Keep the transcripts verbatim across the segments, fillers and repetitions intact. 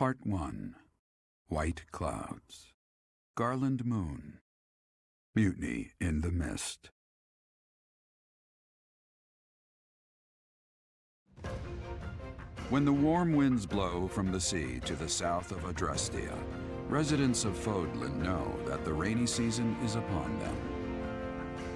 Part one. White Clouds. Garland Moon. Mutiny in the Mist. When the warm winds blow from the sea to the south of Adrestia, residents of Fodlan know that the rainy season is upon them.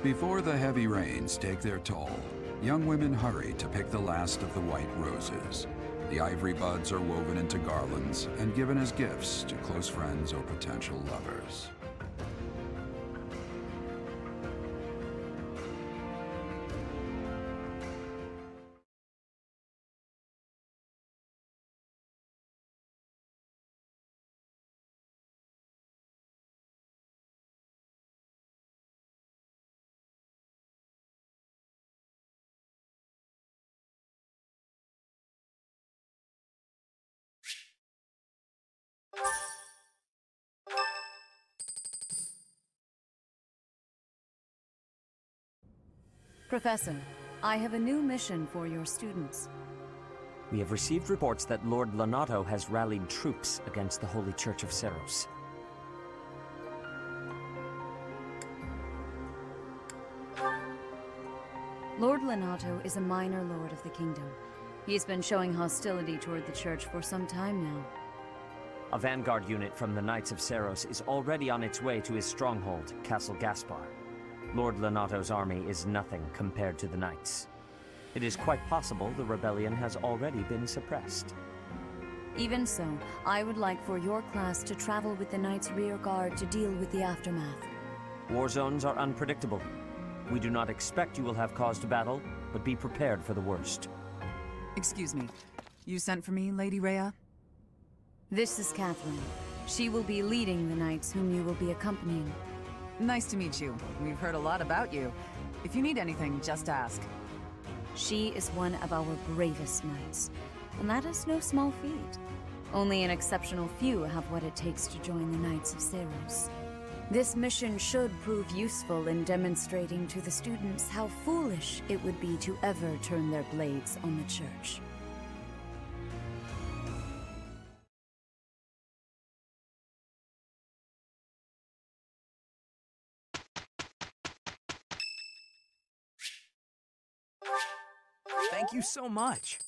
Before the heavy rains take their toll, young women hurry to pick the last of the white roses. The ivory buds are woven into garlands and given as gifts to close friends or potential lovers. Professor, I have a new mission for your students. We have received reports that Lord Lonato has rallied troops against the Holy Church of Seiros. Lord Lonato is a minor lord of the kingdom. He's been showing hostility toward the church for some time now. A vanguard unit from the Knights of Seiros is already on its way to his stronghold, Castle Gaspard. Lord Lonato's army is nothing compared to the Knights. It is quite possible the rebellion has already been suppressed. Even so, I would like for your class to travel with the Knights' rear guard to deal with the aftermath. War zones are unpredictable. We do not expect you will have cause to battle, but be prepared for the worst. Excuse me. You sent for me, Lady Rhea? This is Catherine. She will be leading the Knights whom you will be accompanying. Nice to meet you. We've heard a lot about you. If you need anything, just ask. She is one of our bravest knights, and that is no small feat. Only an exceptional few have what it takes to join the Knights of Seiros. This mission should prove useful in demonstrating to the students how foolish it would be to ever turn their blades on the church. Thank you so much.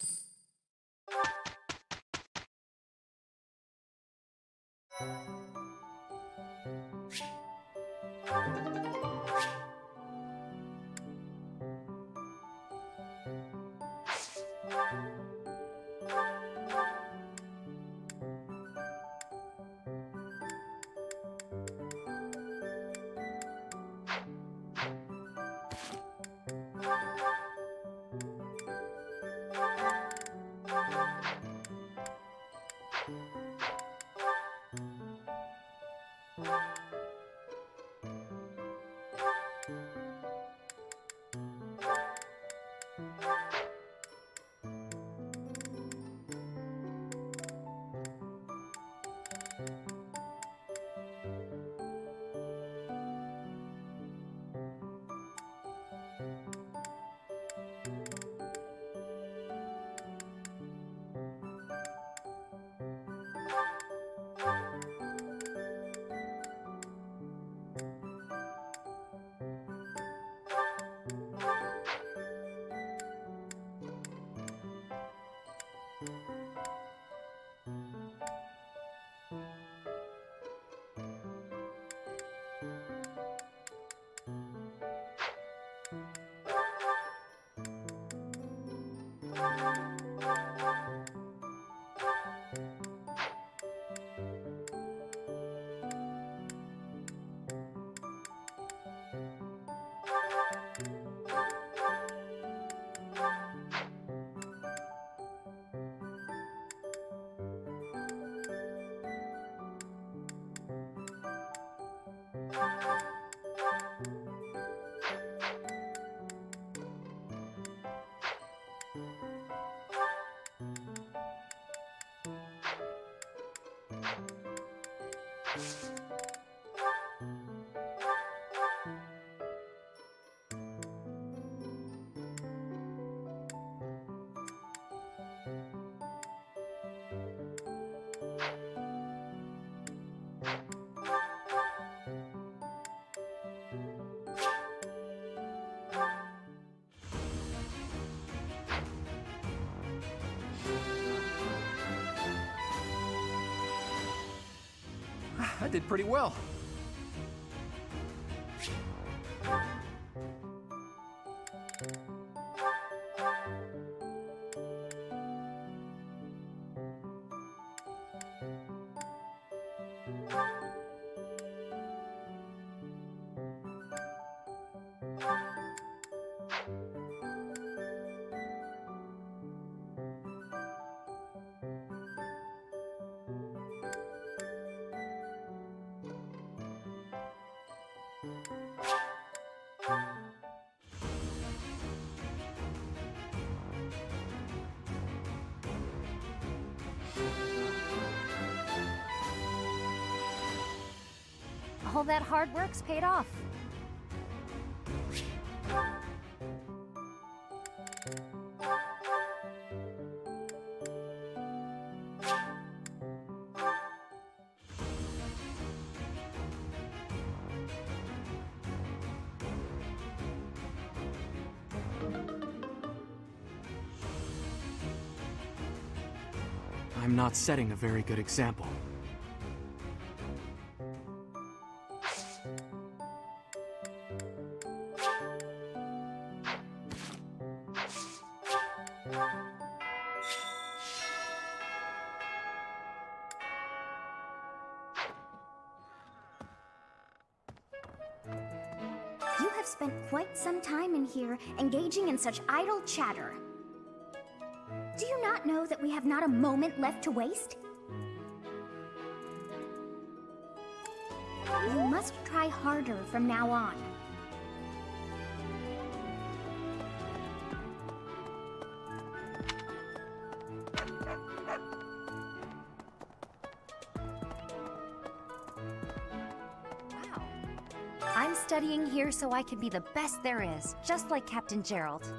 I did pretty well. All that hard work's paid off. I'm not setting a very good example. Engaging in such idle chatter. Do you not know that we have not a moment left to waste? You must try harder from now on. Studying here so I could be the best there is, just like Captain Gerald.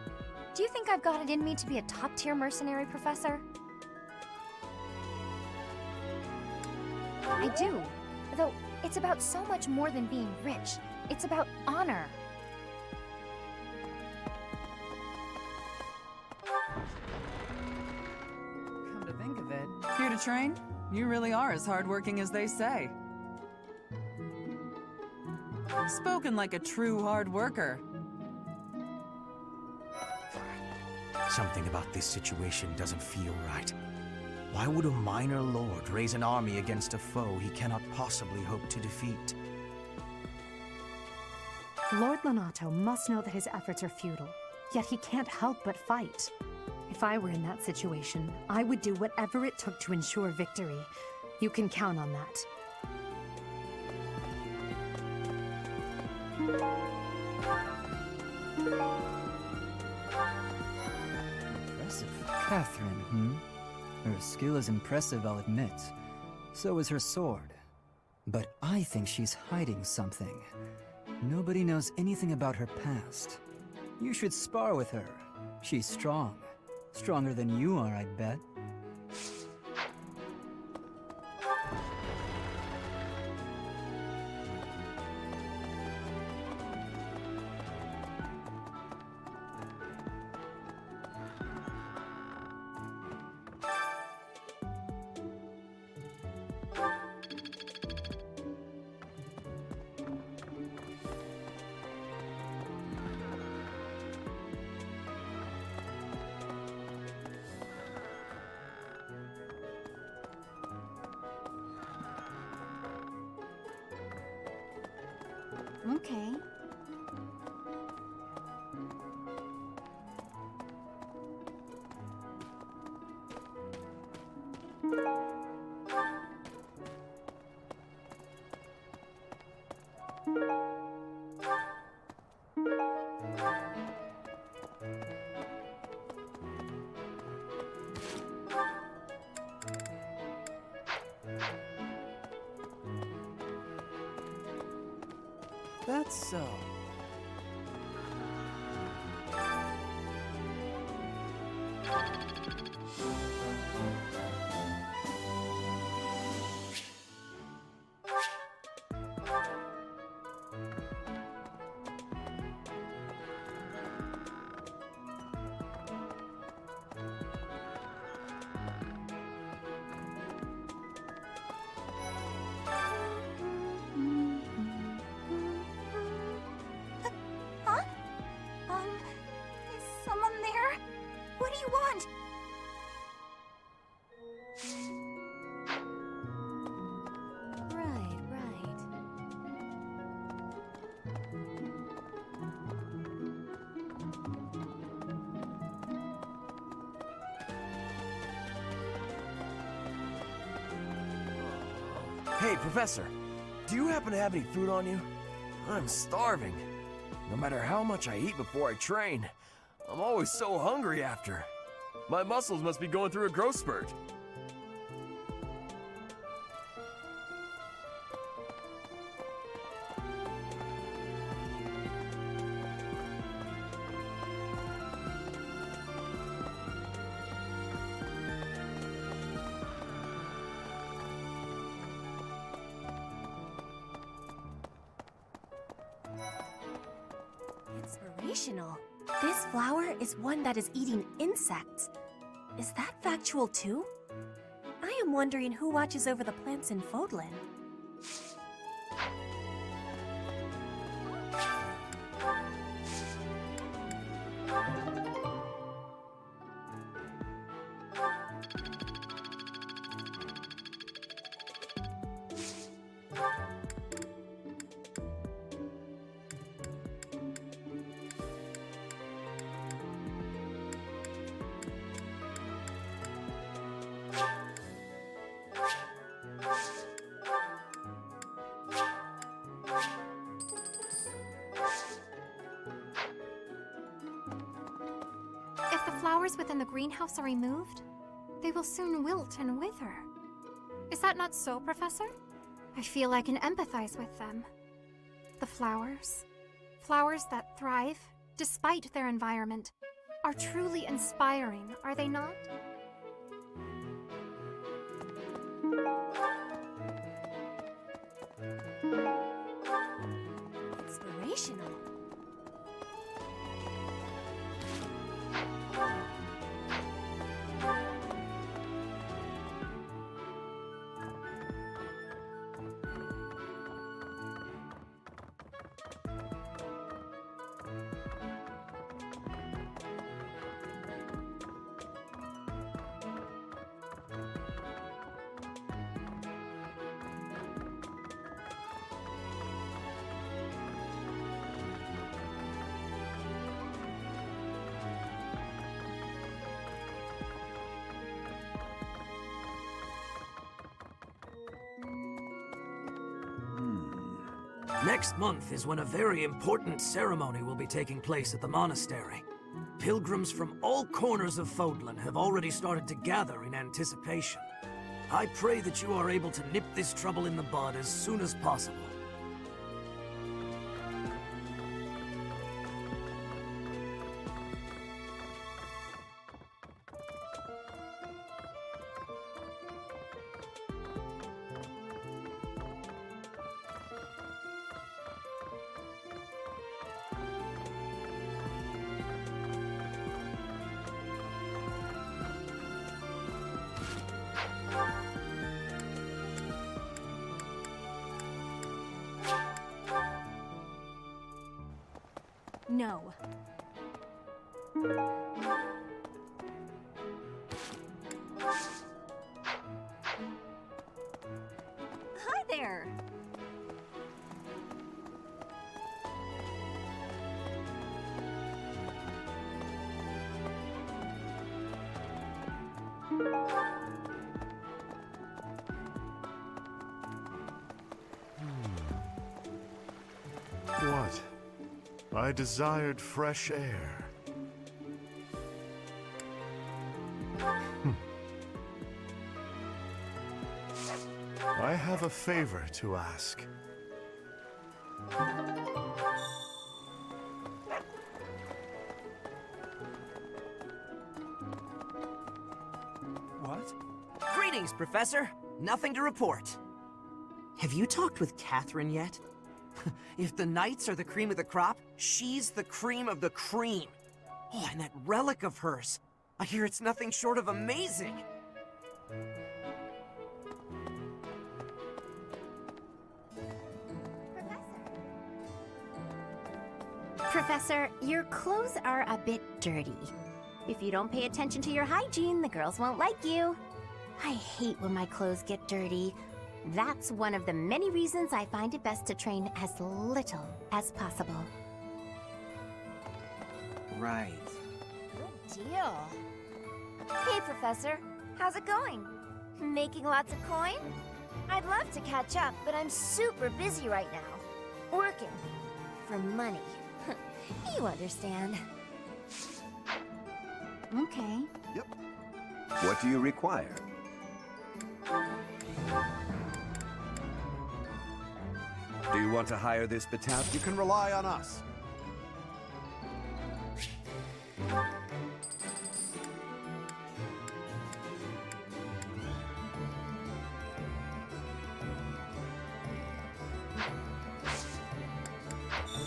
Do you think I've got it in me to be a top-tier mercenary professor? I do, though it's about so much more than being rich. It's about honor. Come to think of it, here to train? You really are as hardworking as they say. Spoken like a true hard worker. Something about this situation doesn't feel right. Why would a minor lord raise an army against a foe he cannot possibly hope to defeat? Lord Lonato must know that his efforts are futile, yet he can't help but fight. If I were in that situation, I would do whatever it took to ensure victory. You can count on that. Impressive. Catherine, hmm? Her skill is impressive, I'll admit. So is her sword. But I think she's hiding something. Nobody knows anything about her past. You should spar with her. She's strong. Stronger than you are, I'd bet. Okay. So... do you want? Right, right. Hey, Professor, do you happen to have any food on you? I'm starving. No matter how much I eat before I train, I'm always so hungry after. My muscles must be going through a growth spurt. This flower is one that is eating insects. Is that factual too? I am wondering who watches over the plants in Fodlan. Within the greenhouse are removed, they will soon wilt and wither. Is that not so, Professor? I feel I can empathize with them. The flowers, flowers that thrive despite their environment, are truly inspiring, are they not? Inspirational. Next month is when a very important ceremony will be taking place at the monastery. Pilgrims from all corners of Fodlan have already started to gather in anticipation. I pray that you are able to nip this trouble in the bud as soon as possible. No. Hi there. What? I desired fresh air. Hm. I have a favor to ask. What? Greetings, Professor. Nothing to report. Have you talked with Catherine yet? If the knights are the cream of the crop, she's the cream of the cream. Oh, and that relic of hers. I hear it's nothing short of amazing. Professor. Professor, your clothes are a bit dirty. If you don't pay attention to your hygiene, the girls won't like you. I hate when my clothes get dirty. That's one of the many reasons I find it best to train as little as possible. Right. Good deal. Hey, Professor. How's it going? Making lots of coin? I'd love to catch up, but I'm super busy right now. Working. For money. You understand. Okay. Yep. What do you require? Do you want to hire this battalion? You can rely on us.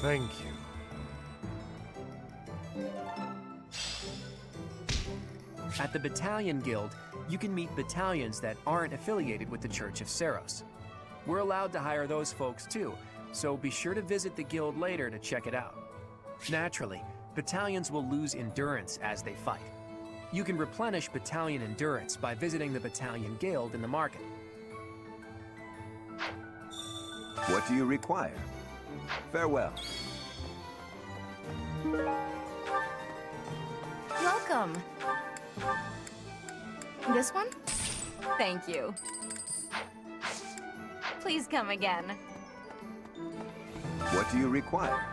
Thank you. At the Battalion Guild, you can meet battalions that aren't affiliated with the Church of Seiros. We're allowed to hire those folks too, so be sure to visit the guild later to check it out. Naturally, battalions will lose endurance as they fight. You can replenish battalion endurance by visiting the Battalion Guild in the market. What do you require? Farewell. Welcome. This one? Thank you. Please come again. What do you require?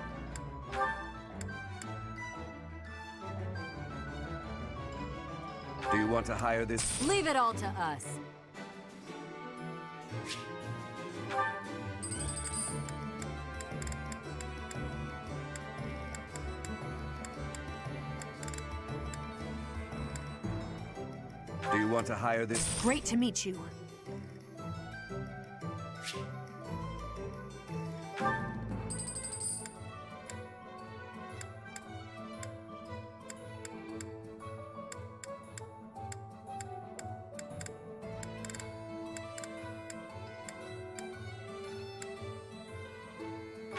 Do you want to hire this? Leave it all to us. Do you want to hire this? Great to meet you.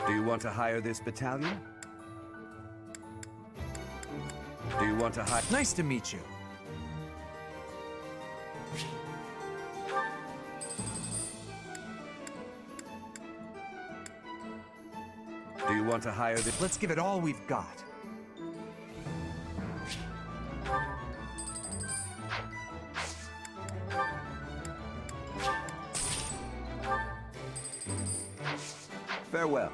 Do you want to hire this battalion? Do you want to hire? Nice to meet you. Do you want to hire this? Let's give it all we've got. Farewell.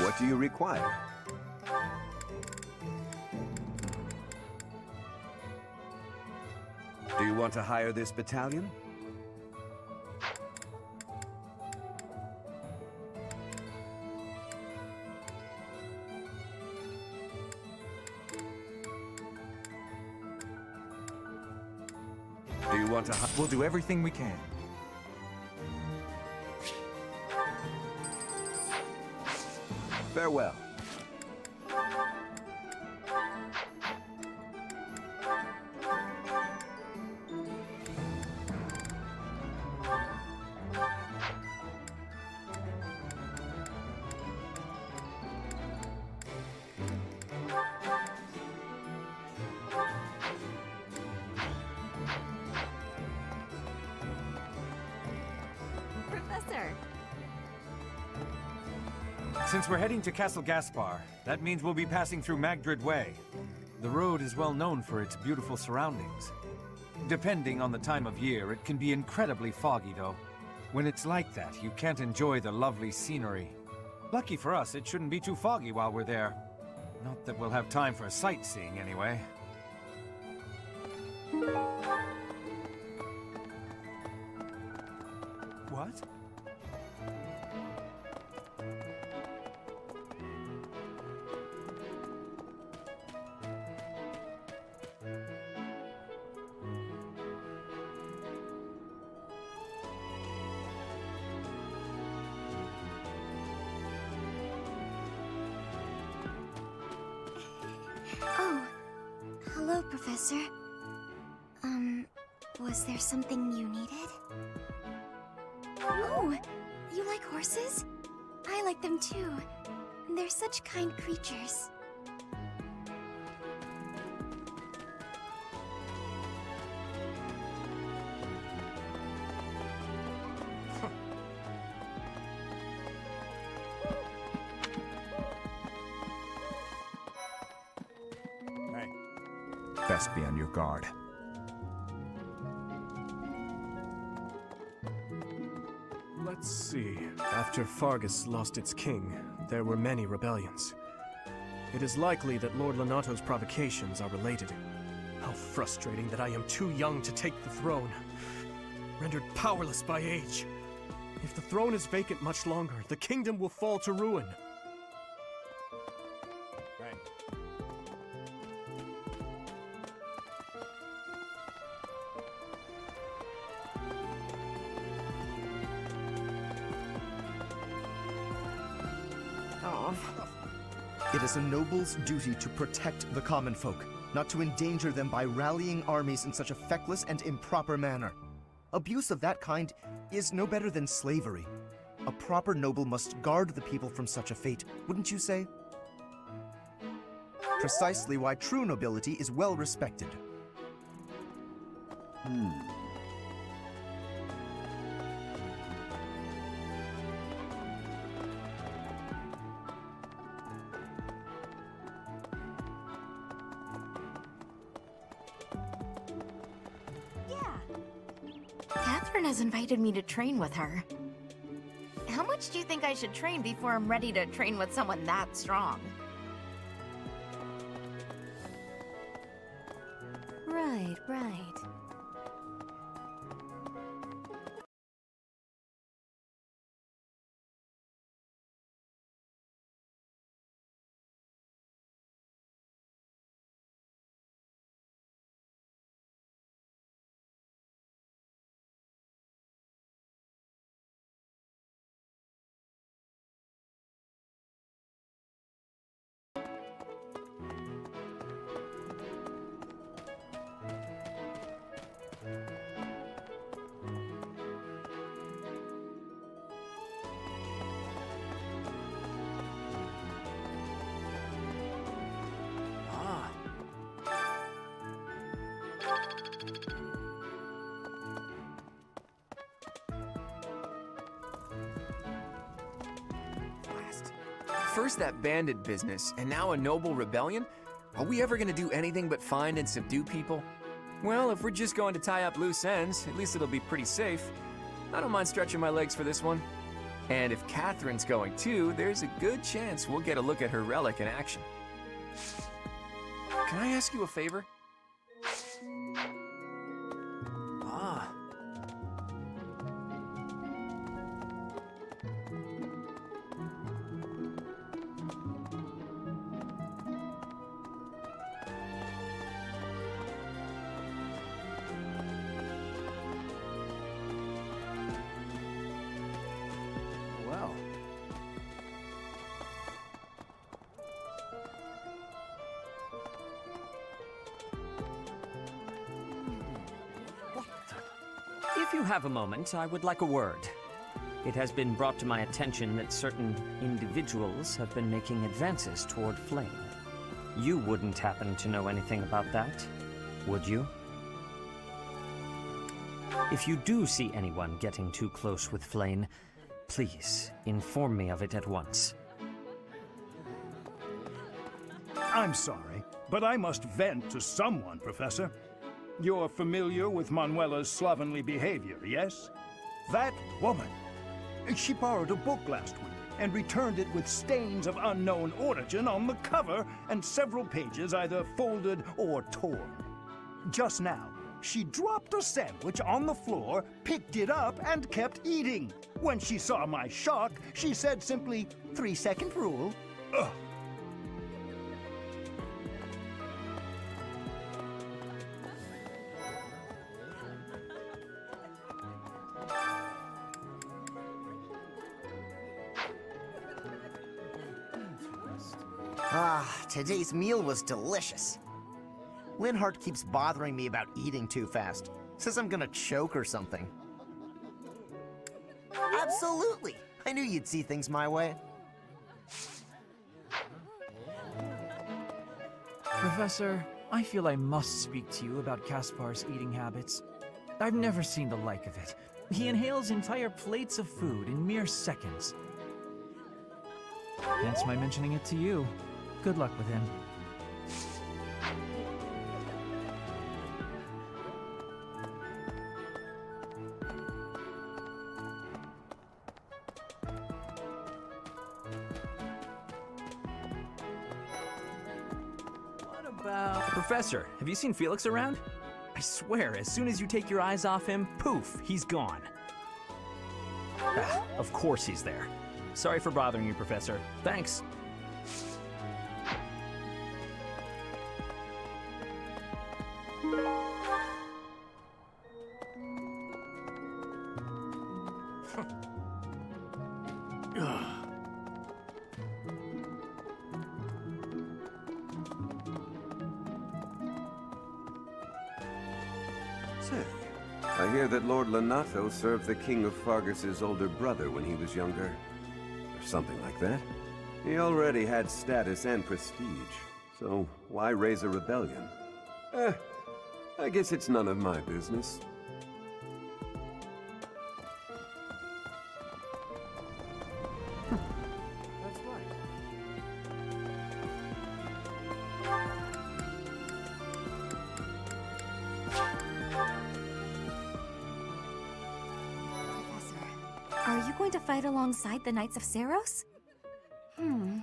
What do you require? Do you want to hire this battalion? Do you want to? We'll do everything we can. Farewell. Since we're heading to Castle Gaspard, that means we'll be passing through Magdred Way. The road is well known for its beautiful surroundings. Depending on the time of year, it can be incredibly foggy, though. When it's like that, you can't enjoy the lovely scenery. Lucky for us, it shouldn't be too foggy while we're there. Not that we'll have time for sightseeing, anyway. What? Professor, um, was there something you needed? Oh, you like horses? I like them too. They're such kind creatures. Be on your guard. Let's see. After Faerghus lost its king, there were many rebellions. It is likely that Lord Lonato's provocations are related. How frustrating that I am too young to take the throne, rendered powerless by age. If the throne is vacant much longer, the kingdom will fall to ruin. It is a noble's duty to protect the common folk, not to endanger them by rallying armies in such a feckless and improper manner. Abuse of that kind is no better than slavery. A proper noble must guard the people from such a fate, wouldn't you say? Precisely why true nobility is well respected. Hmm. Has invited me to train with her. How much do you think I should train before I'm ready to train with someone that strong? Right, right. First that bandit business, and now a noble rebellion? Are we ever gonna do anything but find and subdue people? Well, if we're just going to tie up loose ends, at least it'll be pretty safe. I don't mind stretching my legs for this one. And if Catherine's going too, there's a good chance we'll get a look at her relic in action. Can I ask you a favor? If you have a moment, I would like a word. It has been brought to my attention that certain individuals have been making advances toward Flayn. You wouldn't happen to know anything about that, would you? If you do see anyone getting too close with Flayn, please inform me of it at once. I'm sorry, but I must vent to someone, Professor. You're familiar with Manuela's slovenly behavior, yes? That woman. She borrowed a book last week and returned it with stains of unknown origin on the cover and several pages either folded or torn. Just now, she dropped a sandwich on the floor, picked it up, and kept eating. When she saw my shock, she said simply, three-second rule. Ugh. Ah, today's meal was delicious. Linhardt keeps bothering me about eating too fast. Says I'm gonna choke or something. Absolutely! I knew you'd see things my way. Professor, I feel I must speak to you about Gaspar's eating habits. I've never seen the like of it. He inhales entire plates of food in mere seconds. Hence my mentioning it to you. Good luck with him. Professor, have you seen Felix around? I swear, as soon as you take your eyes off him, poof, he's gone. Ah, of course he's there. Sorry for bothering you, Professor. Thanks. Lord Lonato served the king of Faerghus's older brother when he was younger, or something like that. He already had status and prestige, so why raise a rebellion? Eh, I guess it's none of my business. Alongside the Knights of Seiros? Hmm.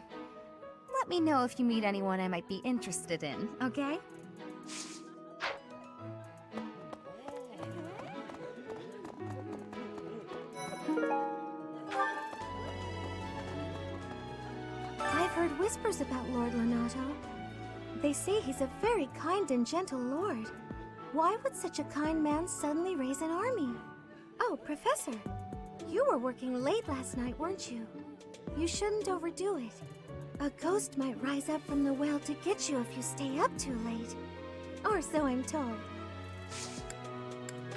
Let me know if you meet anyone I might be interested in, okay? I've heard whispers about Lord Lonato. They say he's a very kind and gentle lord. Why would such a kind man suddenly raise an army? Oh, Professor! You were working late last night, weren't you? You shouldn't overdo it. A ghost might rise up from the well to get you if you stay up too late. Or so I'm told.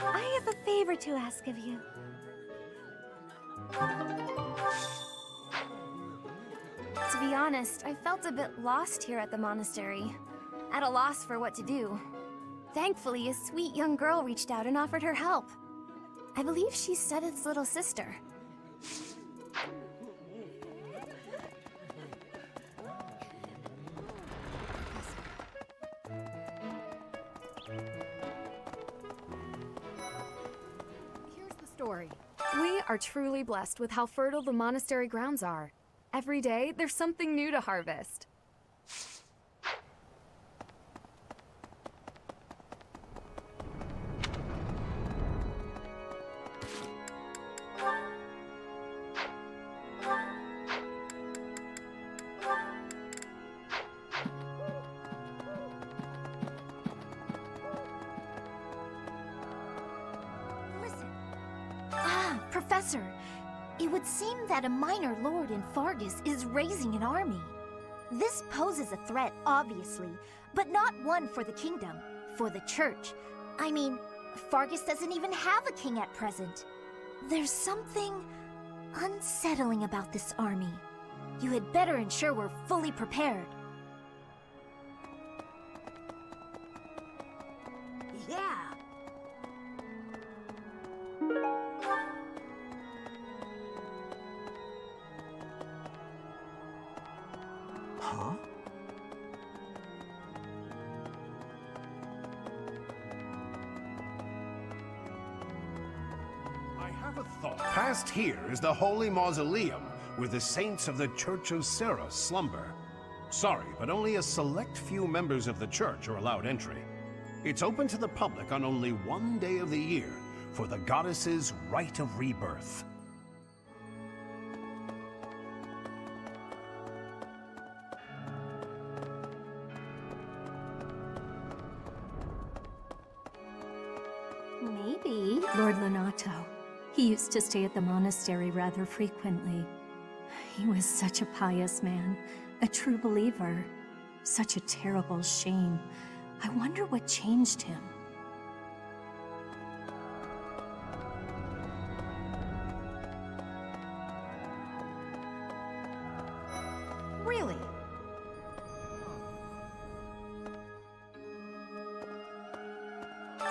I have a favor to ask of you. To be honest, I felt a bit lost here at the monastery. At a loss for what to do. Thankfully, a sweet young girl reached out and offered her help. I believe she's Seddeth's little sister. Here's the story. We are truly blessed with how fertile the monastery grounds are. Every day, there's something new to harvest. That a minor lord in Faerghus is raising an army. This poses a threat, obviously, but not one for the kingdom, for the church. I mean, Faerghus doesn't even have a king at present. There's something unsettling about this army. You had better ensure we're fully prepared. Yeah! have a thought. Past here is the Holy Mausoleum, where the saints of the Church of Seiros slumber. Sorry, but only a select few members of the church are allowed entry. It's open to the public on only one day of the year, for the Goddess's Rite of Rebirth. Maybe Lord Lonato. He used to stay at the monastery rather frequently. He was such a pious man, a true believer. Such a terrible shame. I wonder what changed him. Really?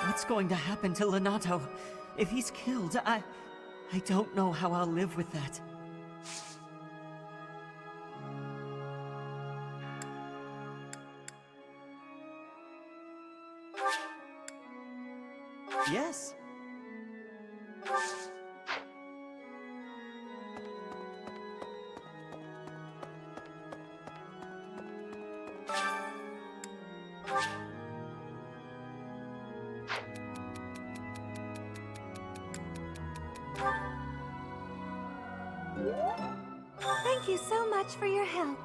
What's going to happen to Lonato? If he's killed, I... I don't know how I'll live with that. Yes. Thank you so much for your help.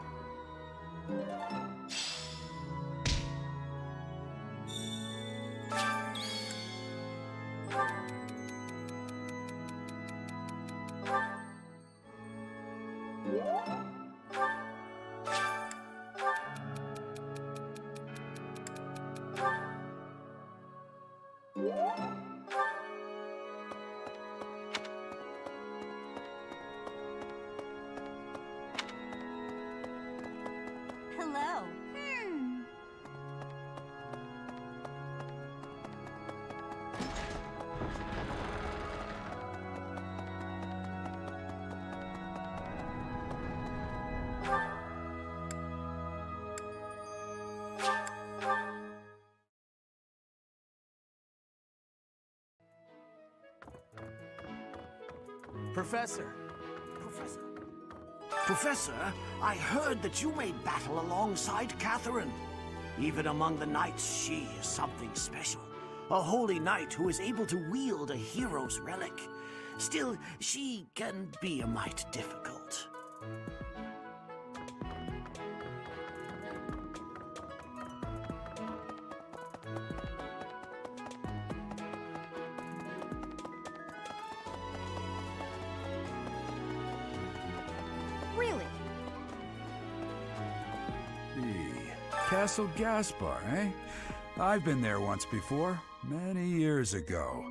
Professor. Professor? Professor, I heard that you may battle alongside Catherine. Even among the knights, she is something special. A holy knight who is able to wield a hero's relic. Still, she can be a mite difficult. Castle Gaspard, eh? I've been there once before, many years ago.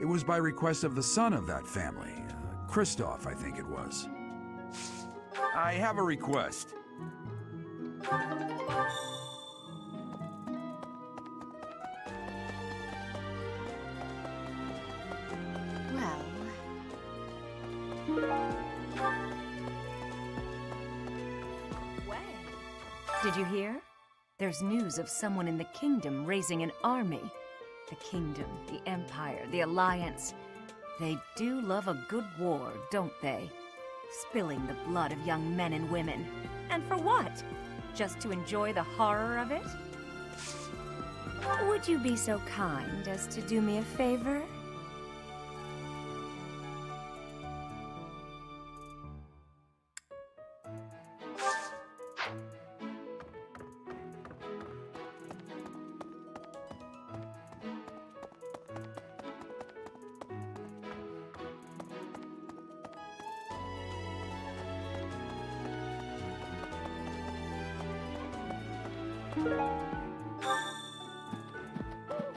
It was by request of the son of that family, uh, Christoph, I think it was. I have a request. Well... Well... Did you hear? There's news of someone in the kingdom raising an army. The kingdom, the empire, the alliance. They do love a good war, don't they? Spilling the blood of young men and women. And for what? Just to enjoy the horror of it? Would you be so kind as to do me a favor?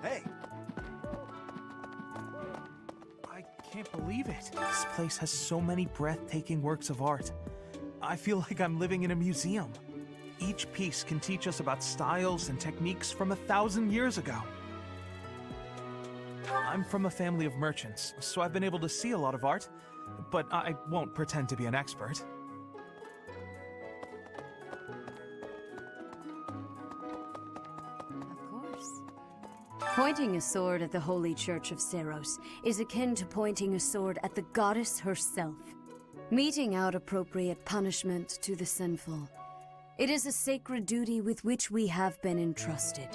Hey! I can't believe it. This place has so many breathtaking works of art. I feel like I'm living in a museum. Each piece can teach us about styles and techniques from a thousand years ago. I'm from a family of merchants, so I've been able to see a lot of art, but I won't pretend to be an expert. Pointing a sword at the Holy Church of Seiros is akin to pointing a sword at the goddess herself, meting out appropriate punishment to the sinful. It is a sacred duty with which we have been entrusted.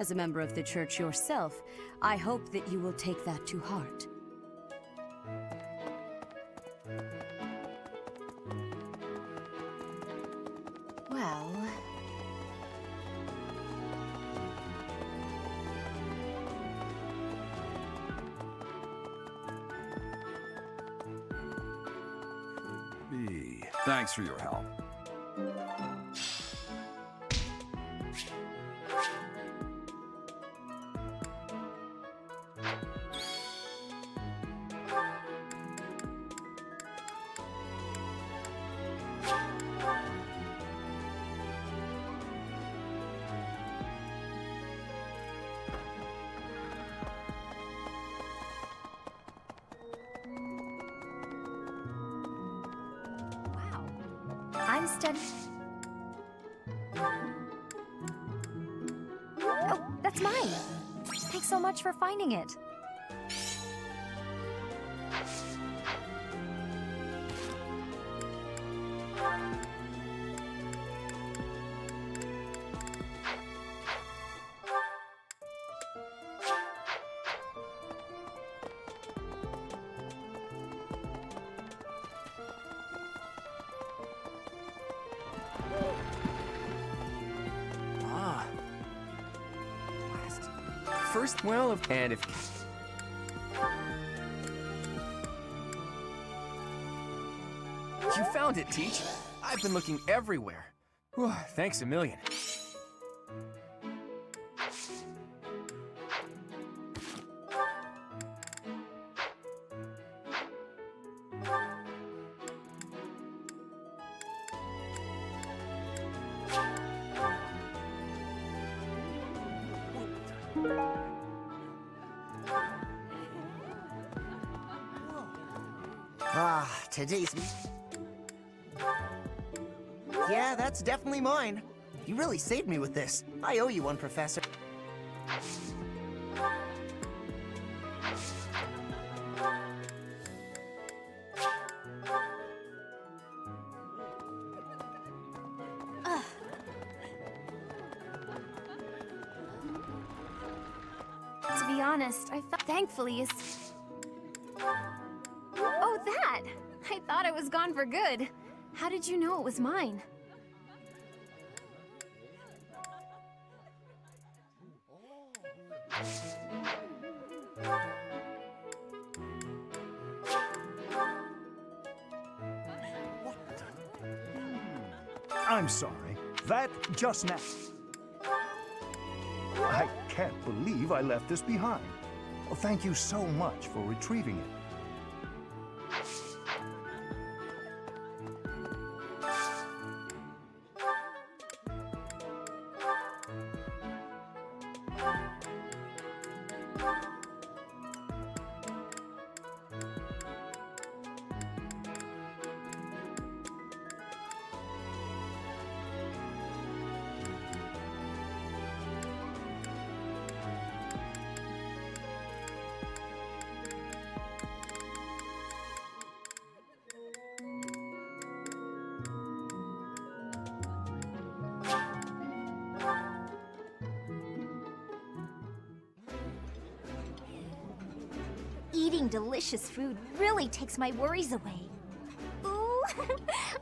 As a member of the church yourself, I hope that you will take that to heart. Well... Thanks for your help. For finding it. First well of and if you found it, Teach. I've been looking everywhere. Whew, thanks a million. Yeah, that's definitely mine. You really saved me with this. I owe you one, Professor. To be honest, I felt thankfully is. Gone for good. How did you know it was mine? I'm sorry. That just now. I can't believe I left this behind. Well, thank you so much for retrieving it. Delicious food really takes my worries away. Ooh,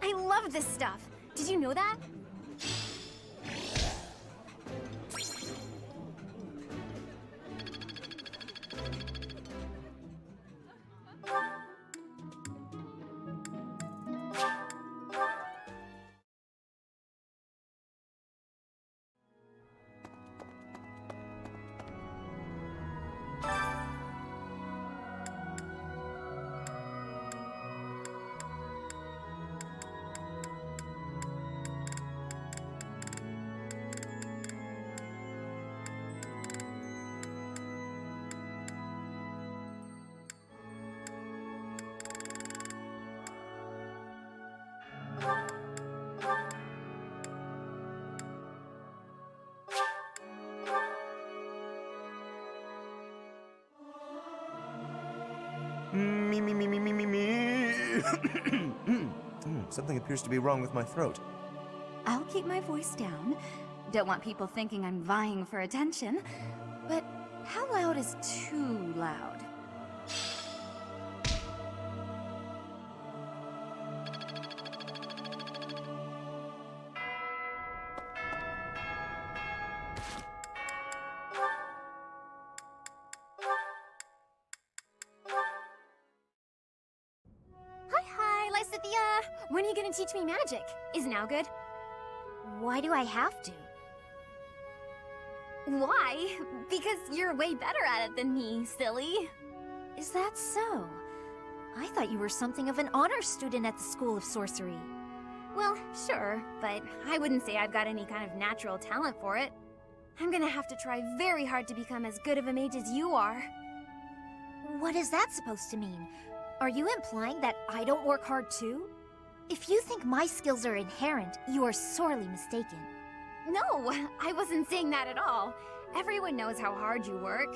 I love this stuff. Did you know that? Me, me, me, me, me, me, me. Something appears to be wrong with my throat. I'll keep my voice down. Don't want people thinking I'm vying for attention. But how loud is too loud? Teach me magic. Is now good? Why do I have to? Why? Because you're way better at it than me, silly. Is that so? I thought you were something of an honor student at the School of Sorcery. Well, sure, but I wouldn't say I've got any kind of natural talent for it. I'm gonna have to try very hard to become as good of a mage as you are. What is that supposed to mean? Are you implying that I don't work hard too? If you think my skills are inherent, you are sorely mistaken. No, I wasn't saying that at all. Everyone knows how hard you work.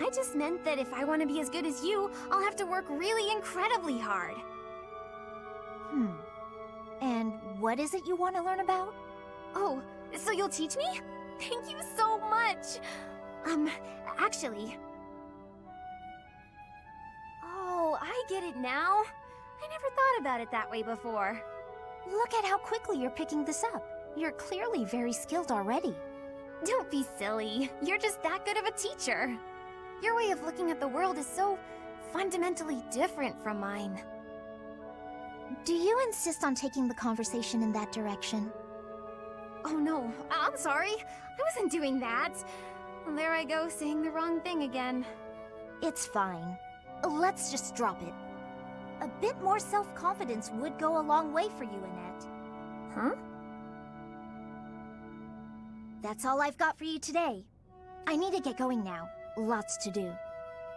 I just meant that if I want to be as good as you, I'll have to work really incredibly hard. Hmm. And what is it you want to learn about? Oh, so you'll teach me? Thank you so much! Um, actually... Oh, I get it now. I never thought about it that way before. Look at how quickly you're picking this up. You're clearly very skilled already. Don't be silly. You're just that good of a teacher. Your way of looking at the world is so fundamentally different from mine. Do you insist on taking the conversation in that direction? Oh no, I'm sorry. I wasn't doing that. There I go, saying the wrong thing again. It's fine. Let's just drop it. A bit more self-confidence would go a long way for you, Annette. Huh? That's all I've got for you today. I need to get going now. Lots to do.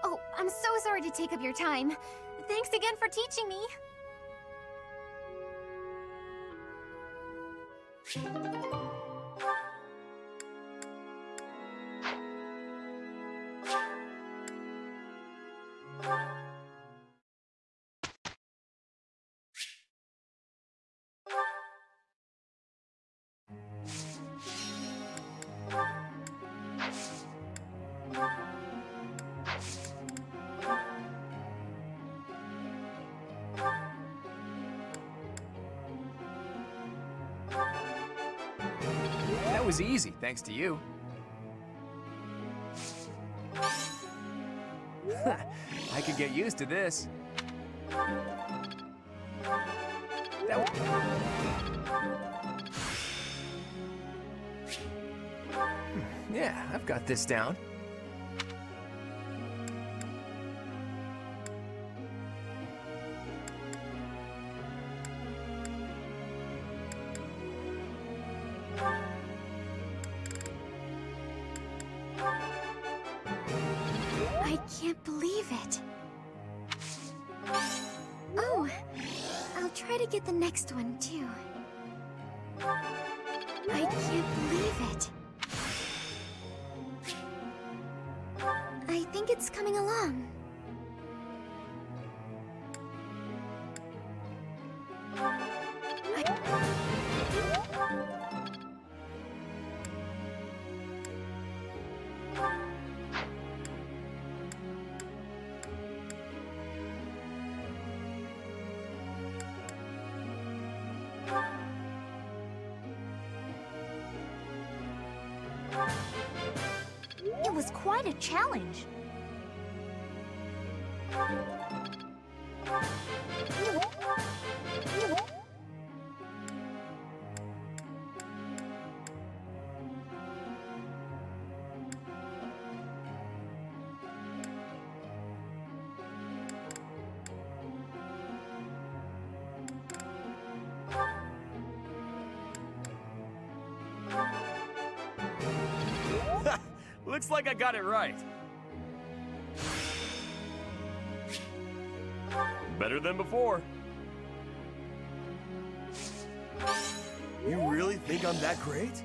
Oh, I'm so sorry to take up your time. Thanks again for teaching me. It was easy, thanks to you. I could get used to this. That yeah, I've got this down. Quite a challenge. Looks like I got it right. Better than before. You really think I'm that great?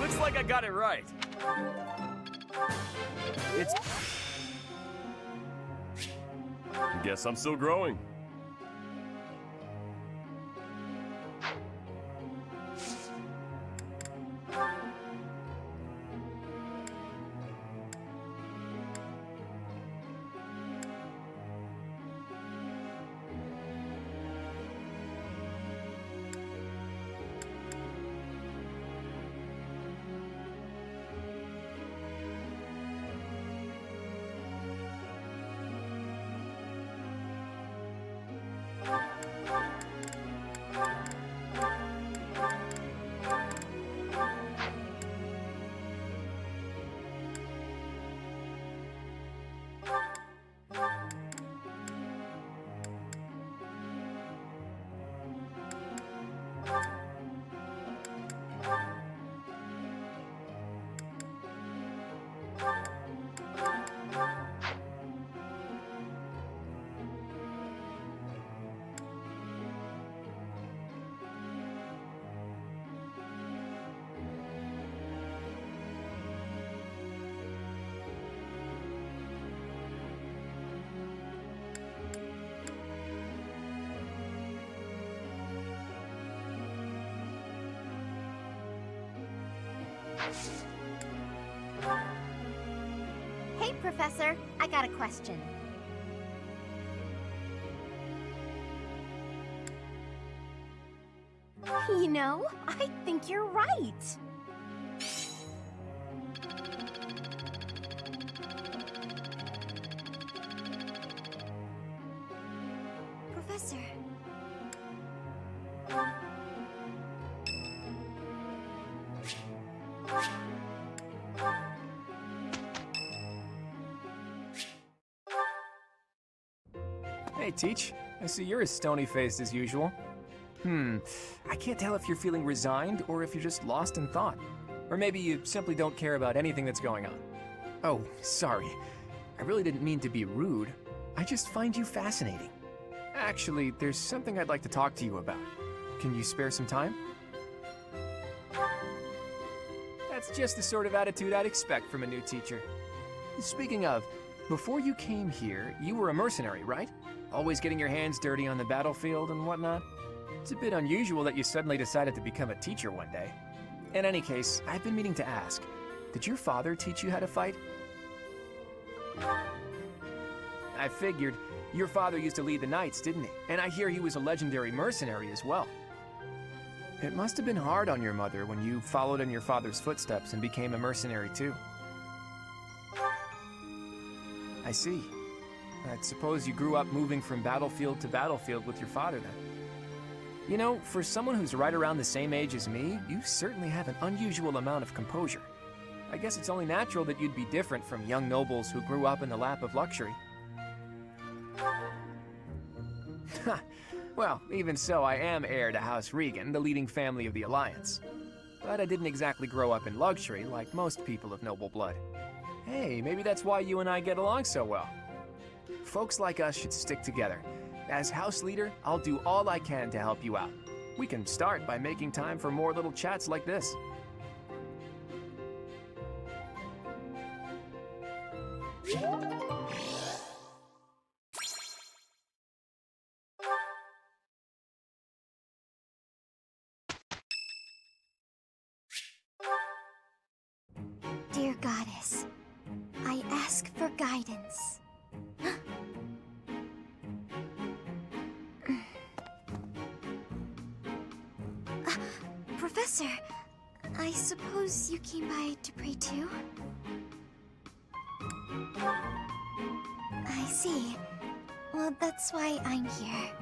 Looks like I got it right. It's... Guess I'm still growing. Hey, Professor, I got a question. You know, I think you're right. Professor. Teach, I see you're as stony-faced as usual. Hmm, I can't tell if you're feeling resigned or if you're just lost in thought. Or maybe you simply don't care about anything that's going on. Oh, sorry. I really didn't mean to be rude. I just find you fascinating. Actually, there's something I'd like to talk to you about. Can you spare some time? That's just the sort of attitude I'd expect from a new teacher. Speaking of, before you came here, you were a mercenary, right? Always getting your hands dirty on the battlefield and whatnot. It's a bit unusual that you suddenly decided to become a teacher one day. In any case, I've been meaning to ask, did your father teach you how to fight? I figured your father used to lead the knights, didn't he? And I hear he was a legendary mercenary as well. It must have been hard on your mother when you followed in your father's footsteps and became a mercenary too. I see. I suppose you grew up moving from battlefield to battlefield with your father then. You know, for someone who's right around the same age as me, you certainly have an unusual amount of composure. I guess it's only natural that you'd be different from young nobles who grew up in the lap of luxury. Ha! Well, even so, I am heir to House Riegan, the leading family of the Alliance. But I didn't exactly grow up in luxury like most people of noble blood. Hey, maybe that's why you and I get along so well. Folks like us should stick together. As house leader, I'll do all I can to help you out. We can start by making time for more little chats like this. Dear Goddess, I ask for guidance. Professor, I suppose you came by to pray too? I see. Well, that's why I'm here.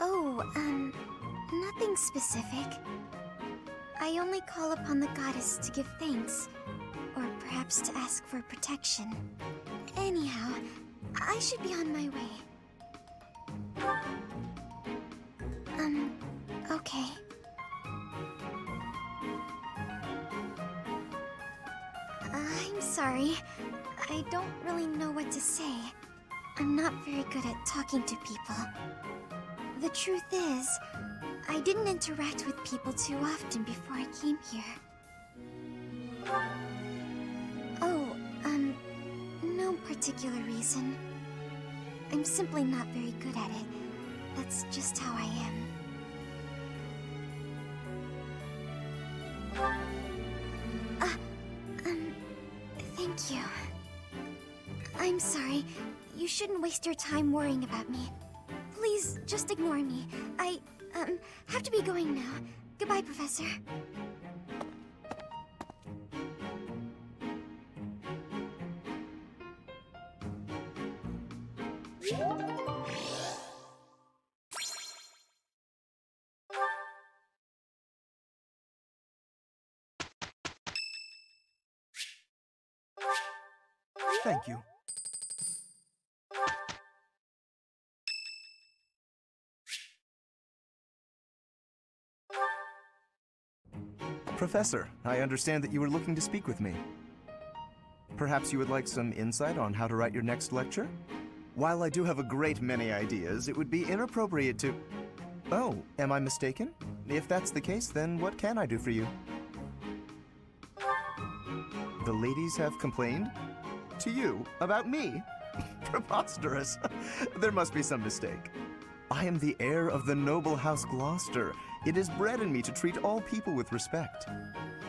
Oh, um, nothing specific. I only call upon the goddess to give thanks, or perhaps to ask for protection. Anyhow, I should be on my way. Um, okay. I'm sorry. I don't really know what to say. I'm not very good at talking to people. The truth is, I didn't interact with people too often before I came here. Oh, um, no particular reason. I'm simply not very good at it. That's just how I am. Uh, um, thank you. I'm sorry. You shouldn't waste your time worrying about me. Please, just ignore me. I, um, have to be going now. Goodbye, Professor. Thank you. Professor, I understand that you were looking to speak with me. Perhaps you would like some insight on how to write your next lecture? While I do have a great many ideas, it would be inappropriate to... Oh, am I mistaken? If that's the case, then what can I do for you? The ladies have complained? To you? About me? Preposterous. There must be some mistake. I am the heir of the noble House Gloucester. It is bred in me to treat all people with respect.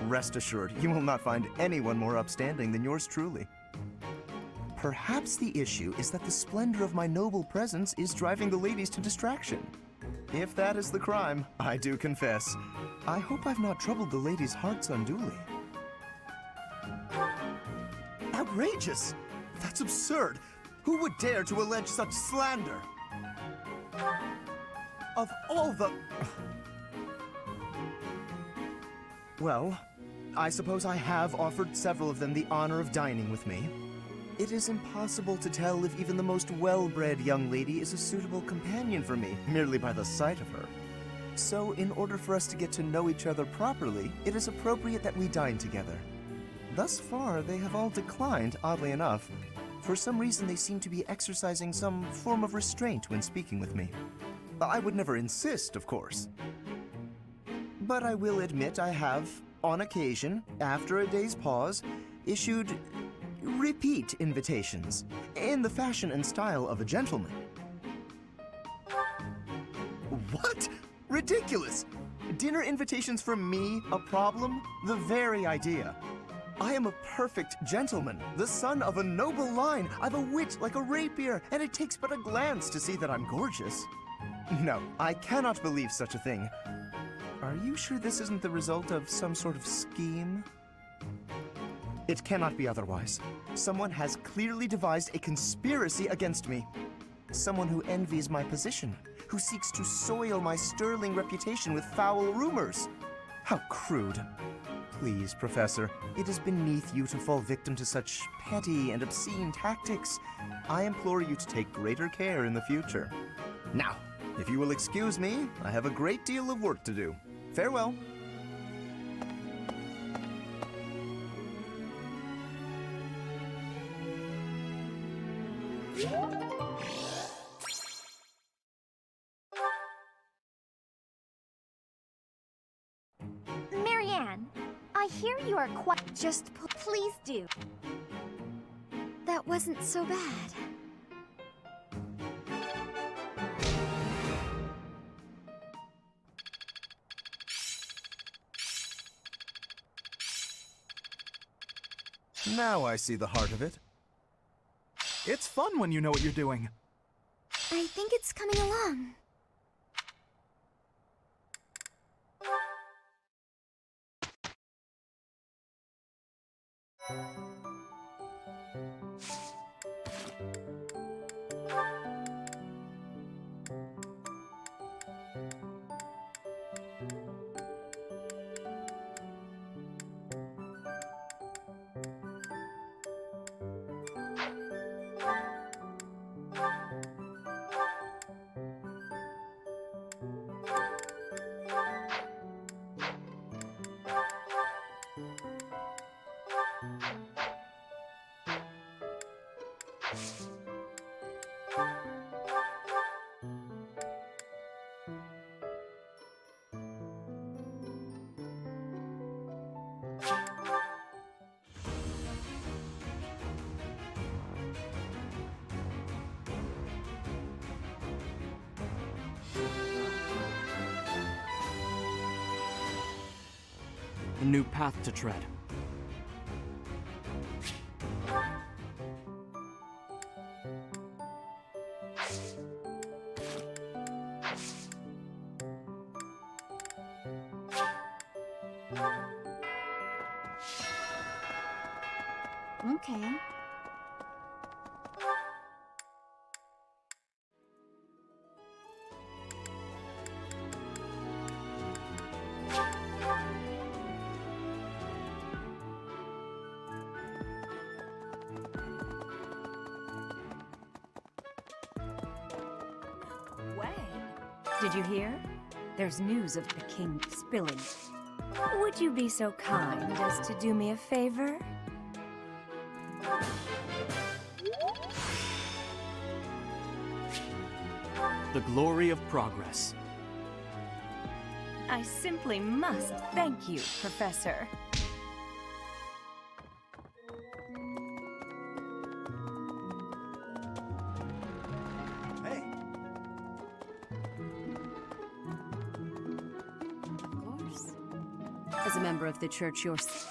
Rest assured, you will not find anyone more upstanding than yours truly. Perhaps the issue is that the splendor of my noble presence is driving the ladies to distraction. If that is the crime, I do confess. I hope I've not troubled the ladies' hearts unduly. Outrageous! That's absurd! Who would dare to allege such slander? Of all the... Well, I suppose I have offered several of them the honor of dining with me. It is impossible to tell if even the most well-bred young lady is a suitable companion for me, merely by the sight of her. So, in order for us to get to know each other properly, it is appropriate that we dine together. Thus far, they have all declined, oddly enough. For some reason, they seem to be exercising some form of restraint when speaking with me. I would never insist, of course. But I will admit I have, on occasion, after a day's pause, issued repeat invitations, in the fashion and style of a gentleman. What? Ridiculous! Dinner invitations from me, a problem? The very idea. I am a perfect gentleman, the son of a noble line. I've a wit like a rapier, and it takes but a glance to see that I'm gorgeous. No, I cannot believe such a thing. Are you sure this isn't the result of some sort of scheme? It cannot be otherwise. Someone has clearly devised a conspiracy against me. Someone who envies my position, who seeks to soil my sterling reputation with foul rumors. How crude. Please, Professor, it is beneath you to fall victim to such petty and obscene tactics. I implore you to take greater care in the future. Now, if you will excuse me, I have a great deal of work to do. Farewell. Marianne, I hear you are quite... Just please do. That wasn't so bad. Now I see the heart of it. It's fun when you know what you're doing. I think it's coming along. a new path to tread. Okay. Did you hear? There's news of the king spilling. Would you be so kind as to do me a favor? The glory of progress. I simply must thank you, Professor. Of the church yourself.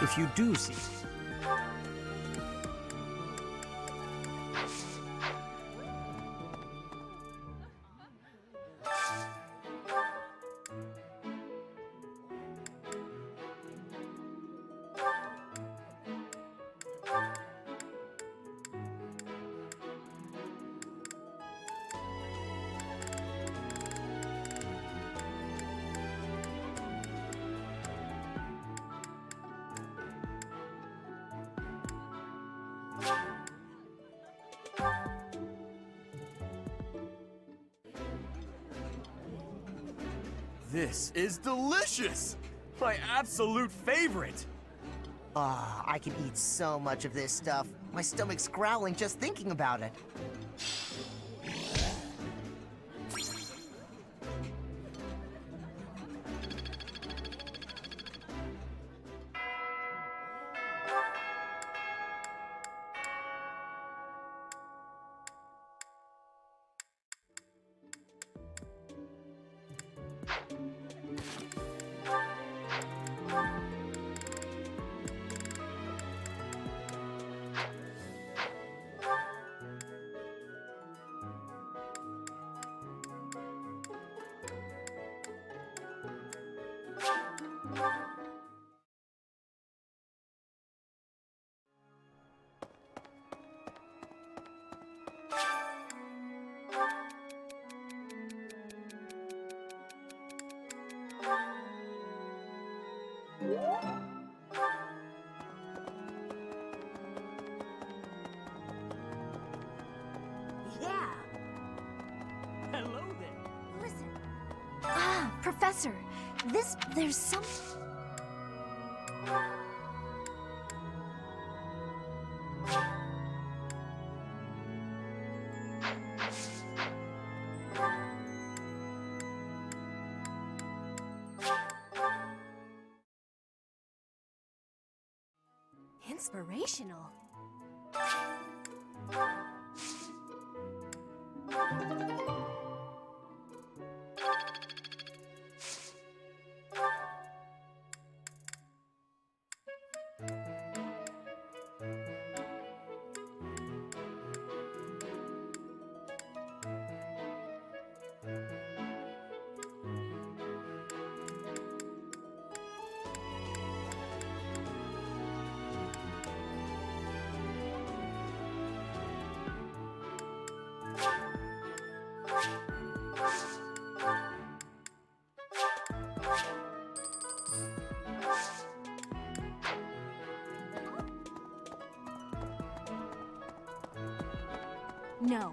If you do see. This is delicious! My absolute favorite! Ah, I can eat so much of this stuff. My stomach's growling just thinking about it. Professor, this, there's some... Inspirational. No.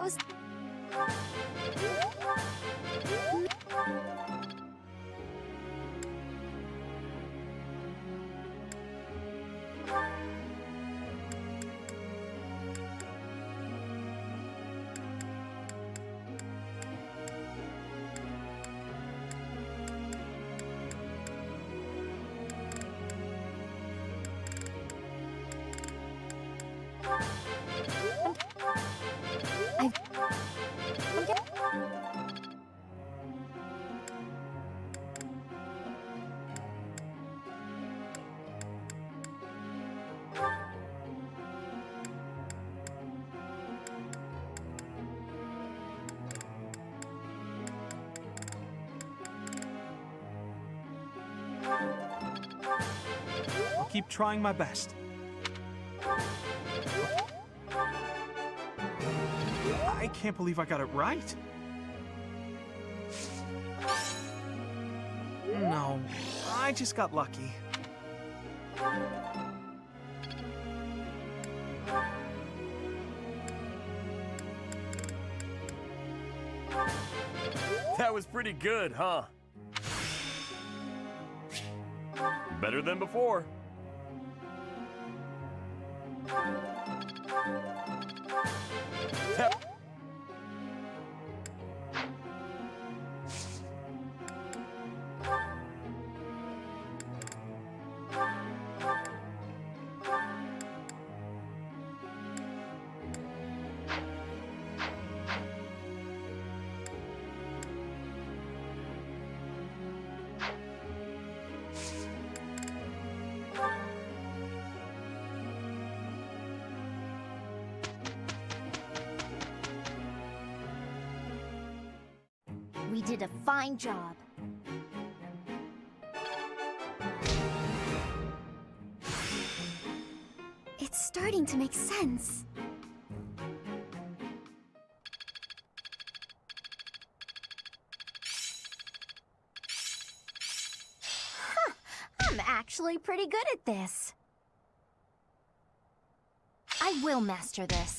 that was... Keep trying my best. I can't believe I got it right. No, I just got lucky. That was pretty good, huh? Better than before. Did a fine job. It's starting to make sense. Huh, I'm actually pretty good at this. I will master this.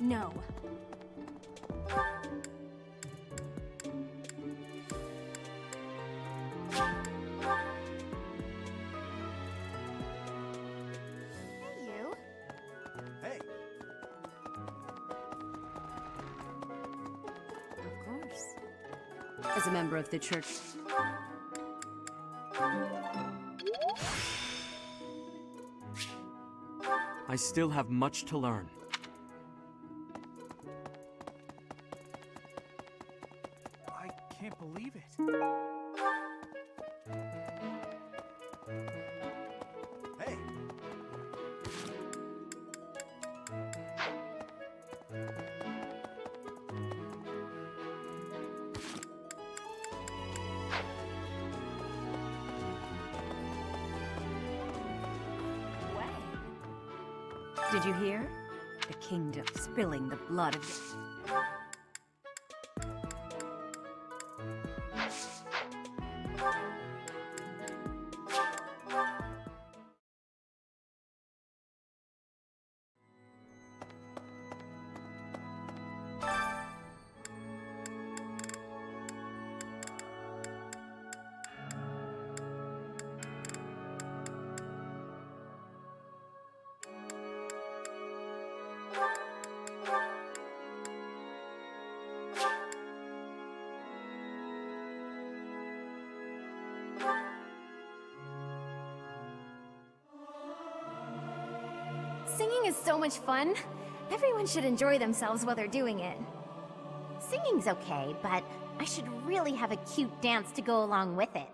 No. As a member of the church. I still have much to learn. I can't believe it. Hey. Did you hear? The kingdom spilling the blood of it. Singing is so much fun. Everyone should enjoy themselves while they're doing it. Singing's okay, but I should really have a cute dance to go along with it.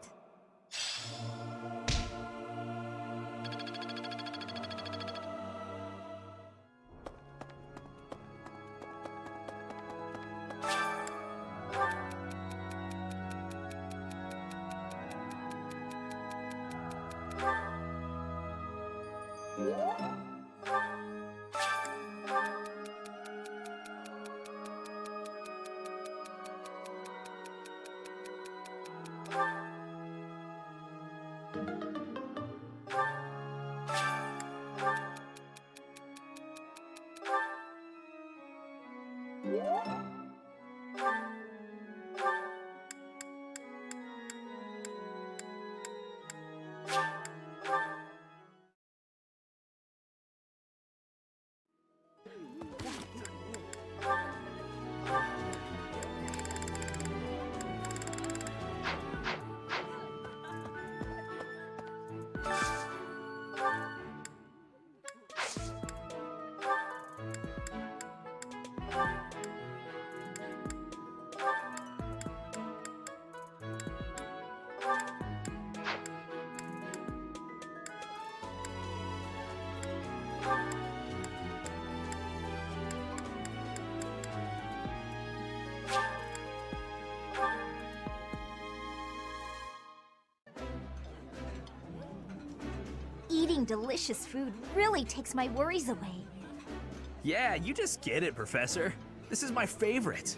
Eating delicious food really takes my worries away. Yeah, you just get it, Professor. This is my favorite.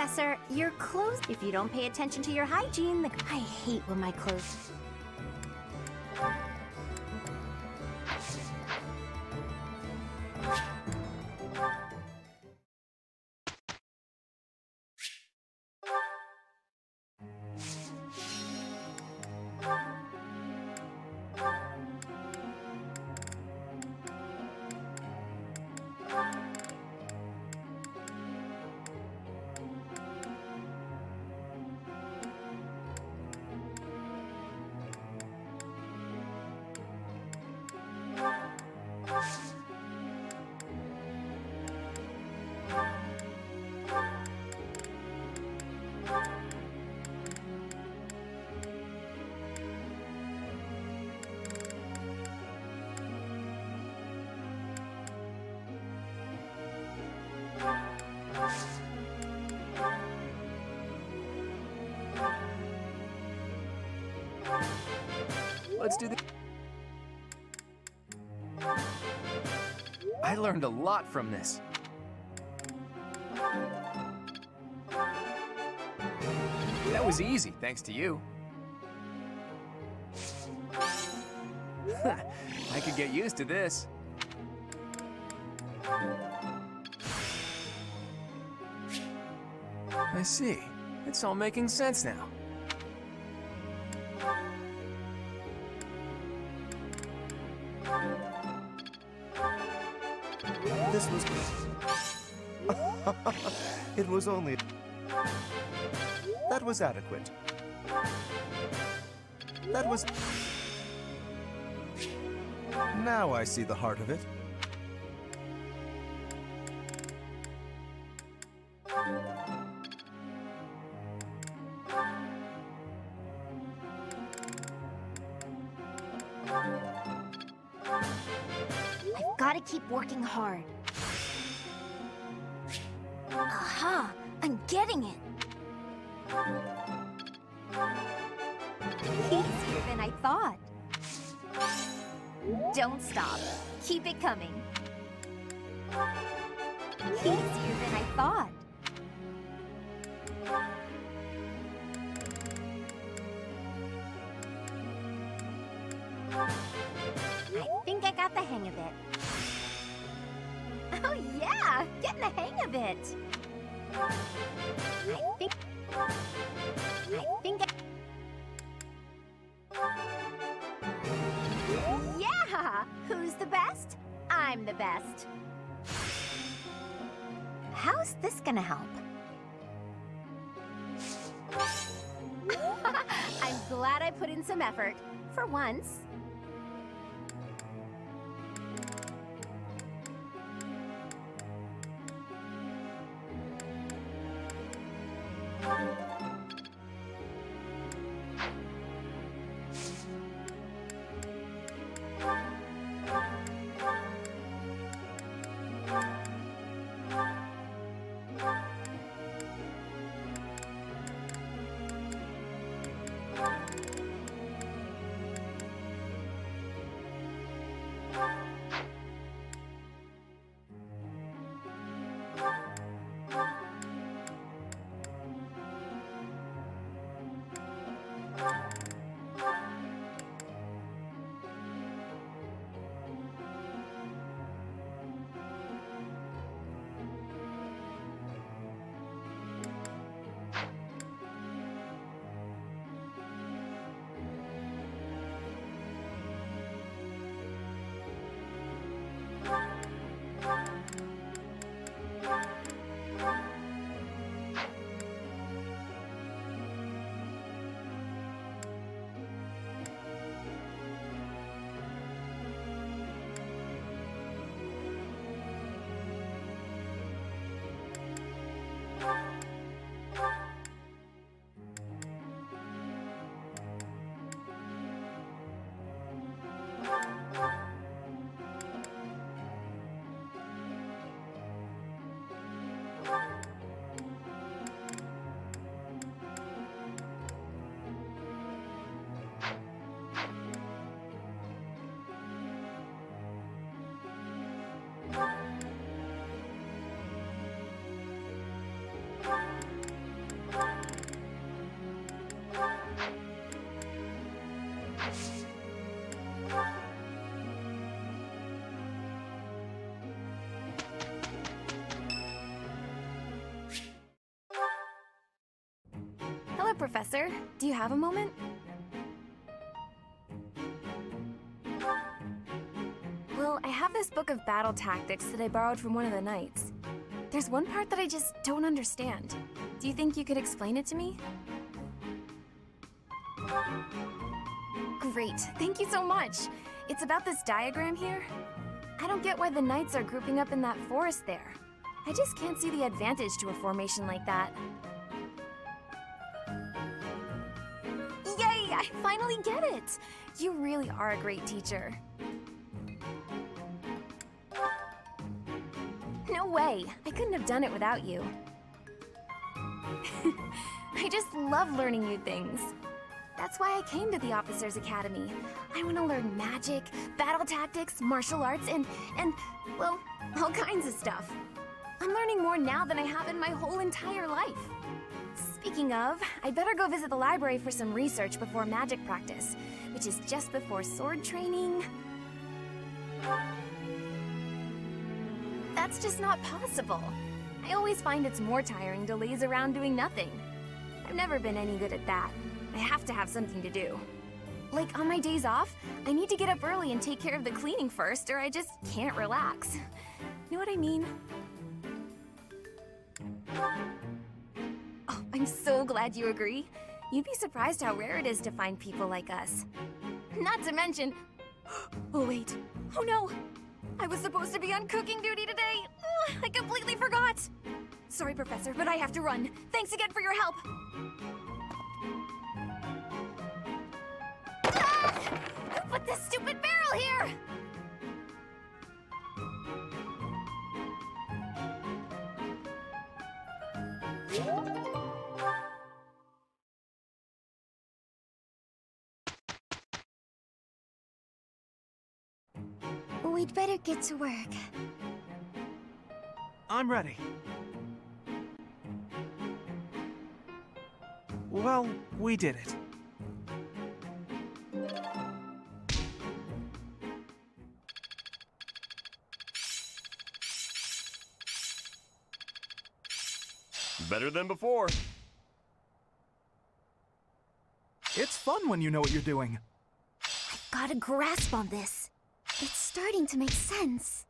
Professor, your clothes... If you don't pay attention to your hygiene, the... I hate when my clothes... Let's do this. I learned a lot from this. That was easy, thanks to you. I could get used to this. I see. It's all making sense now. This was It was only... That was adequate. That was... Now I see the heart of it. I've got to keep working hard. Aha! I'm getting it! Easier than I thought. Don't stop. Keep it coming. Easier than I thought. I think I got the hang of it. Oh yeah! Getting the hang of it! I think... I think... I... Yeah! Who's the best? I'm the best. How's this gonna help? I'm glad I put in some effort. For once. Professor. Do you have a moment? Well, I have this book of battle tactics that I borrowed from one of the knights. There's one part that I just don't understand. Do you think you could explain it to me? Great, thank you so much. It's about this diagram here. I don't get why the knights are grouping up in that forest there. I just can't see the advantage to a formation like that. Yay, I finally get it! You really are a great teacher. No way, I couldn't have done it without you. I just love learning new things. That's why I came to the Officers Academy. I want to learn magic, battle tactics, martial arts, and, and, well, all kinds of stuff. I'm learning more now than I have in my whole entire life. Speaking of, I'd better go visit the library for some research before magic practice, which is just before sword training. That's just not possible. I always find it's more tiring to laze around doing nothing. I've never been any good at that. I have to have something to do. Like, on my days off, I need to get up early and take care of the cleaning first, or I just can't relax. You know what I mean? Oh, I'm so glad you agree. You'd be surprised how rare it is to find people like us. Not to mention... Oh, wait. Oh, no! I was supposed to be on cooking duty today! Ugh, I completely forgot! Sorry, Professor, but I have to run. Thanks again for your help! Ah! Who put this stupid barrel here? We'd better get to work. I'm ready. Well, we did it. Better than before. It's fun when you know what you're doing. I've got a grasp on this. It's starting to make sense.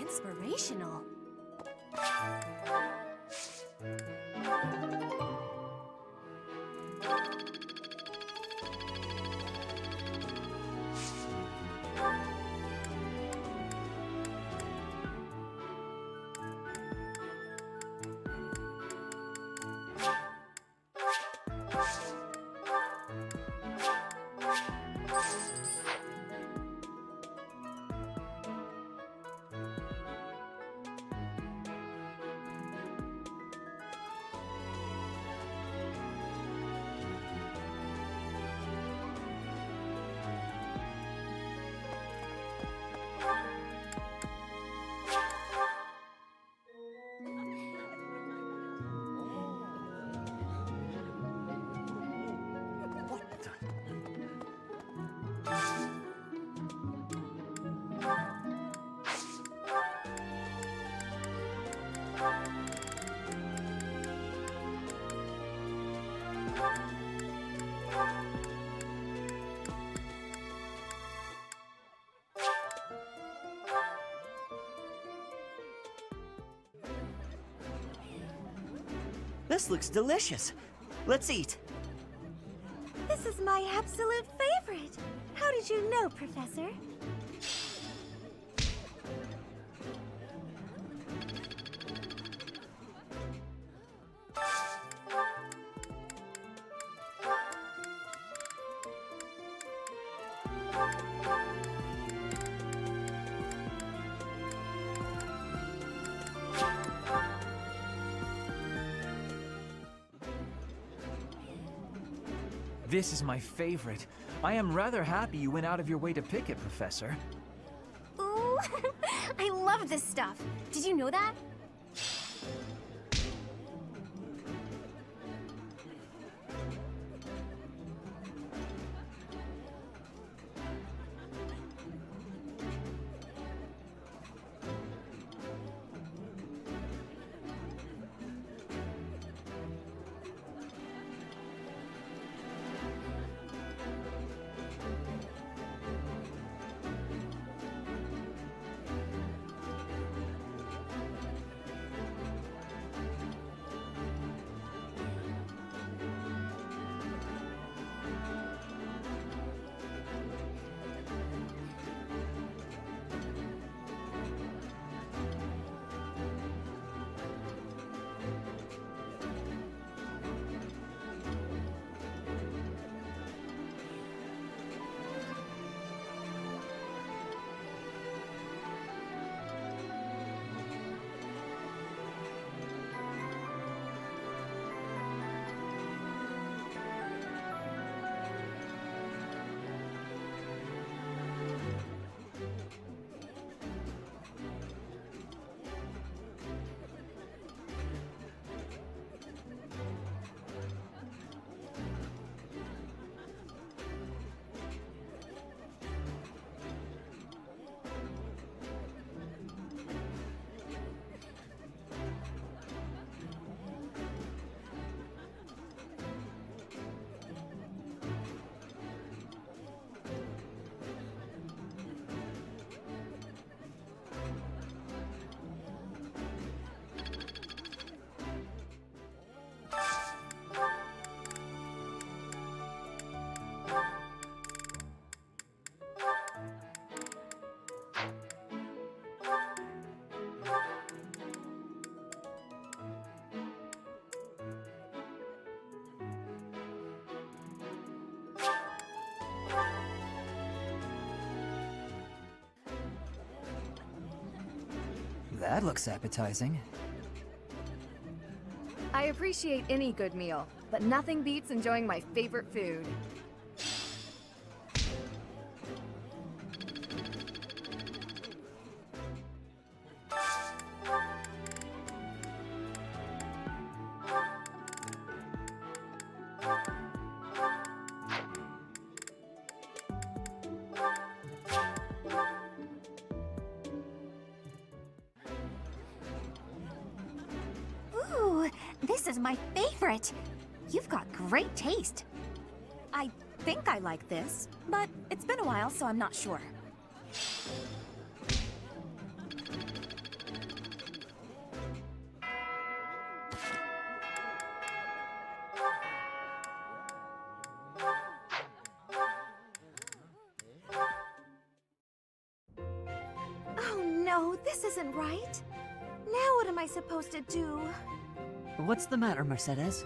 Inspirational. This looks delicious. Let's eat. This is my absolute favorite. How did you know, Professor? This is my favorite. I am rather happy you went out of your way to pick it, Professor. Ooh, I love this stuff. Did you know that? That looks appetizing. I appreciate any good meal, but nothing beats enjoying my favorite food. You've got great taste. I think I like this, but it's been a while, so I'm not sure. Oh no, this isn't right. Now what am I supposed to do? What's the matter, Mercedes?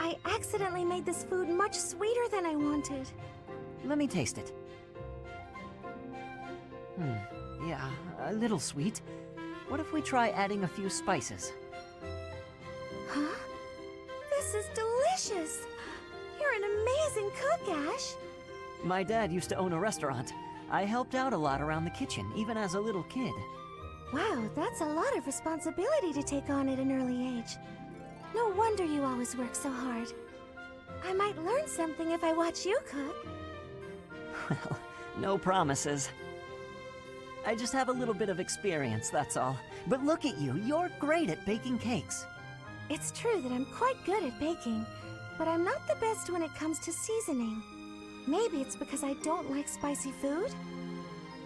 I accidentally made this food much sweeter than I wanted. Let me taste it. Hmm, yeah, a little sweet. What if we try adding a few spices? Huh? This is delicious! You're an amazing cook, Ash! My dad used to own a restaurant. I helped out a lot around the kitchen, even as a little kid. Wow, that's a lot of responsibility to take on at an early age. No wonder you always work so hard. I might learn something if I watch you cook. Well, no promises. I just have a little bit of experience, that's all. But look at you, you're great at baking cakes. It's true that I'm quite good at baking, but I'm not the best when it comes to seasoning. Maybe it's because I don't like spicy food?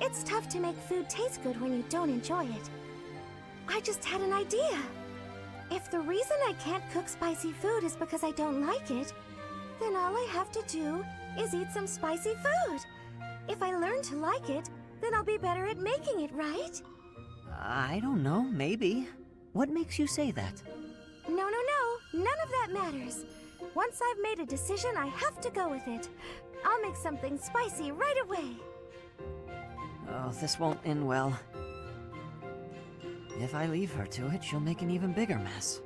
It's tough to make food taste good when you don't enjoy it. I just had an idea. If the reason I can't cook spicy food is because I don't like it, then all I have to do is eat some spicy food. If I learn to like it, then I'll be better at making it, right? I don't know, maybe. What makes you say that? No, no, no. None of that matters. Once I've made a decision, I have to go with it. I'll make something spicy right away. Oh, this won't end well. If I leave her to it, she'll make an even bigger mess.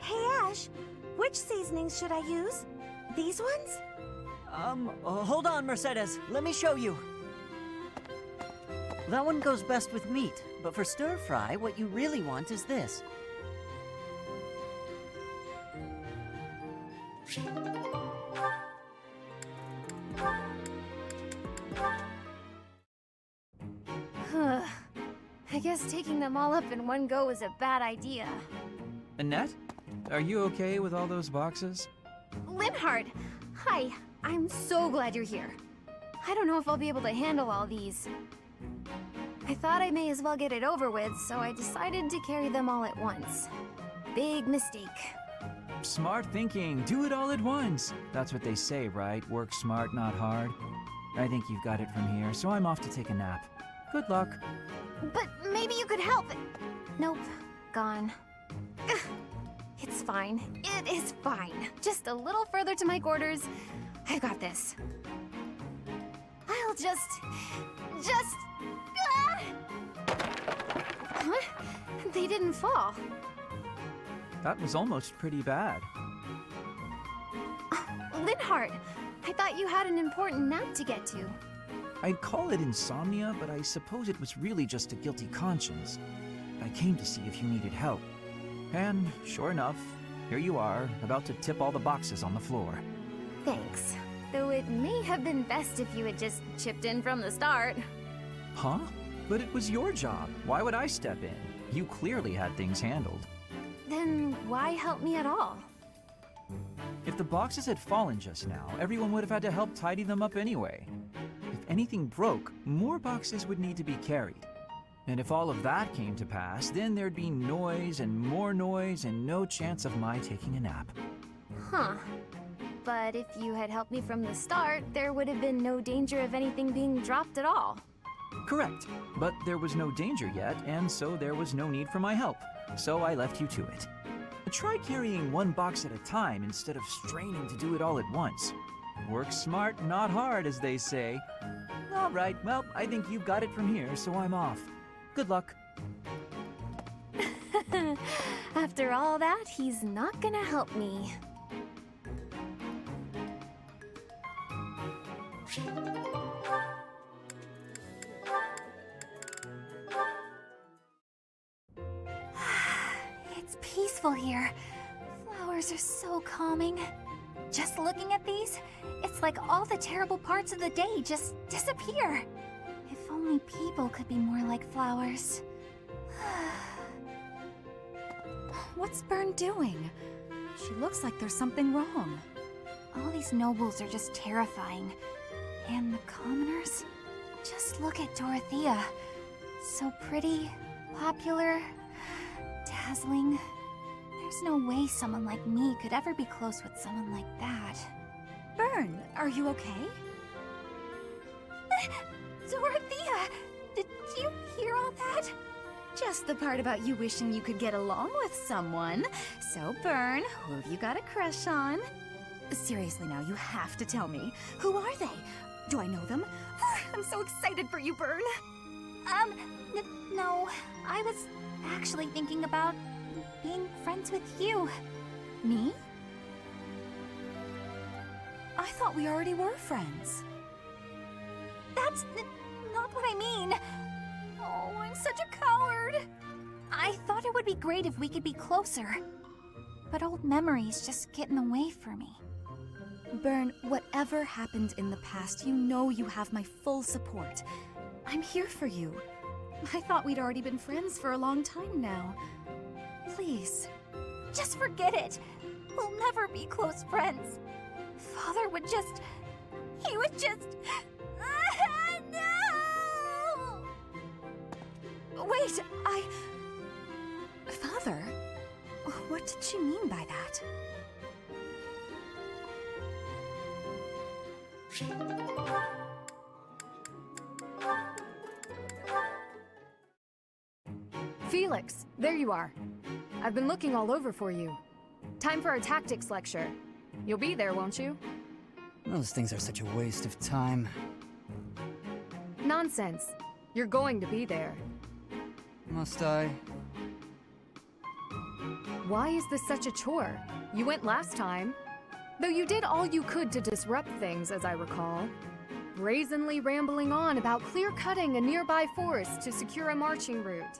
Hey Ash, which seasonings should I use? These ones? Um, uh, hold on, Mercedes. Let me show you. That one goes best with meat, but for stir-fry, what you really want is this. I guess taking them all up in one go is a bad idea. Annette, are you okay with all those boxes? Linhardt! Hi, I'm so glad you're here. I don't know if I'll be able to handle all these. I thought I may as well get it over with, so I decided to carry them all at once. Big mistake. Smart thinking, do it all at once. That's what they say, right? Work smart, not hard. I think you've got it from here, so I'm off to take a nap. Good luck. But maybe you could help. Nope. Gone. Ugh. It's fine. It is fine. Just a little further to my quarters. I've got this. I'll just... Just... Ah! Huh? They didn't fall. That was almost pretty bad. Uh, Linhardt, I thought you had an important nap to get to. I'd call it insomnia, but I suppose it was really just a guilty conscience. I came to see if you needed help. And, sure enough, here you are, about to tip all the boxes on the floor. Thanks. Though it may have been best if you had just chipped in from the start. Huh? But it was your job. Why would I step in? You clearly had things handled. Then why help me at all? If the boxes had fallen just now, everyone would have had to help tidy them up anyway. Anything broke, more boxes would need to be carried. And if all of that came to pass, then there'd be noise and more noise and no chance of my taking a nap. Huh. But if you had helped me from the start, there would have been no danger of anything being dropped at all. Correct. But there was no danger yet, and so there was no need for my help. So I left you to it. Try carrying one box at a time instead of straining to do it all at once. Work smart, not hard, as they say. All right, well, I think you've got it from here, so I'm off. Good luck. After all that, he's not gonna help me. It's peaceful here. Flowers are so calming. Just looking at these, it's like all the terrible parts of the day just disappear. If only people could be more like flowers. What's Bern doing? She looks like there's something wrong. All these nobles are just terrifying. And the commoners? Just look at Dorothea. So pretty, popular, dazzling. There's no way someone like me could ever be close with someone like that. Bern, are you okay? Dorothea! Did you hear all that? Just the part about you wishing you could get along with someone. So, Bern, who have you got a crush on? Seriously now, you have to tell me. Who are they? Do I know them? I'm so excited for you, Bern! Um, n no. I was actually thinking about being friends with you. Me? I thought we already were friends. That's n not what I mean. Oh, I'm such a coward. I thought it would be great if we could be closer. But old memories just get in the way for me. Bern, whatever happened in the past, you know you have my full support. I'm here for you. I thought we'd already been friends for a long time now. Please. Just forget it. We'll never be close friends. Father would just... He would just... No! Wait, I... Father? What did she mean by that? Felix, there you are. I've been looking all over for you. Time for our tactics lecture. You'll be there, won't you? Those things are such a waste of time. Nonsense. You're going to be there. Must I? Why is this such a chore? You went last time. Though you did all you could to disrupt things, as I recall. Brazenly rambling on about clear-cutting a nearby forest to secure a marching route.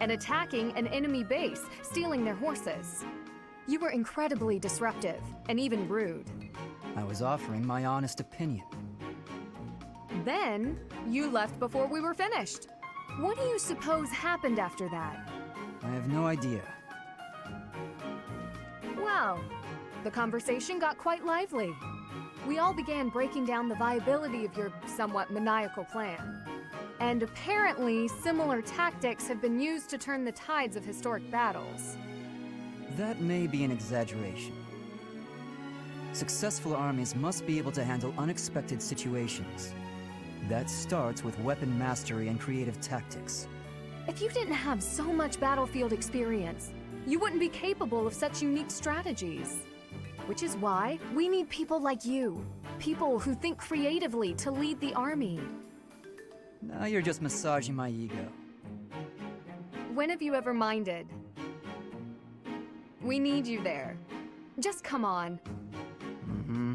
And attacking an enemy base, stealing their horses. You were incredibly disruptive, and even rude. I was offering my honest opinion. Then, you left before we were finished. What do you suppose happened after that? I have no idea. Well, the conversation got quite lively. We all began breaking down the viability of your somewhat maniacal plan. And apparently, similar tactics have been used to turn the tides of historic battles. That may be an exaggeration. Successful armies must be able to handle unexpected situations. That starts with weapon mastery and creative tactics. If you didn't have so much battlefield experience, you wouldn't be capable of such unique strategies. Which is why we need people like you. People who think creatively to lead the army. Now you're just massaging my ego. When have you ever minded? We need you there. Just come on. Mm-hmm.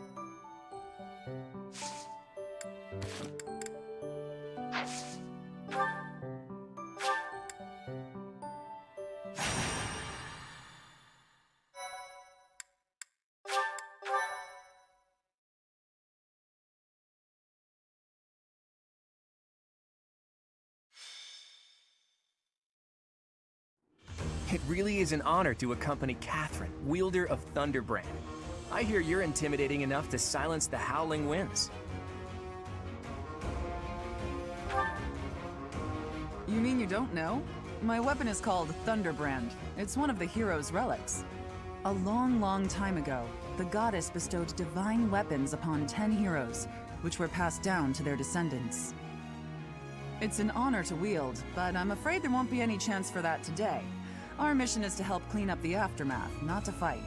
It really is an honor to accompany Catherine, wielder of Thunderbrand. I hear you're intimidating enough to silence the howling winds. You mean you don't know? My weapon is called Thunderbrand. It's one of the hero's relics. A long, long time ago, the goddess bestowed divine weapons upon ten heroes, which were passed down to their descendants. It's an honor to wield, but I'm afraid there won't be any chance for that today. Our mission is to help clean up the aftermath, not to fight.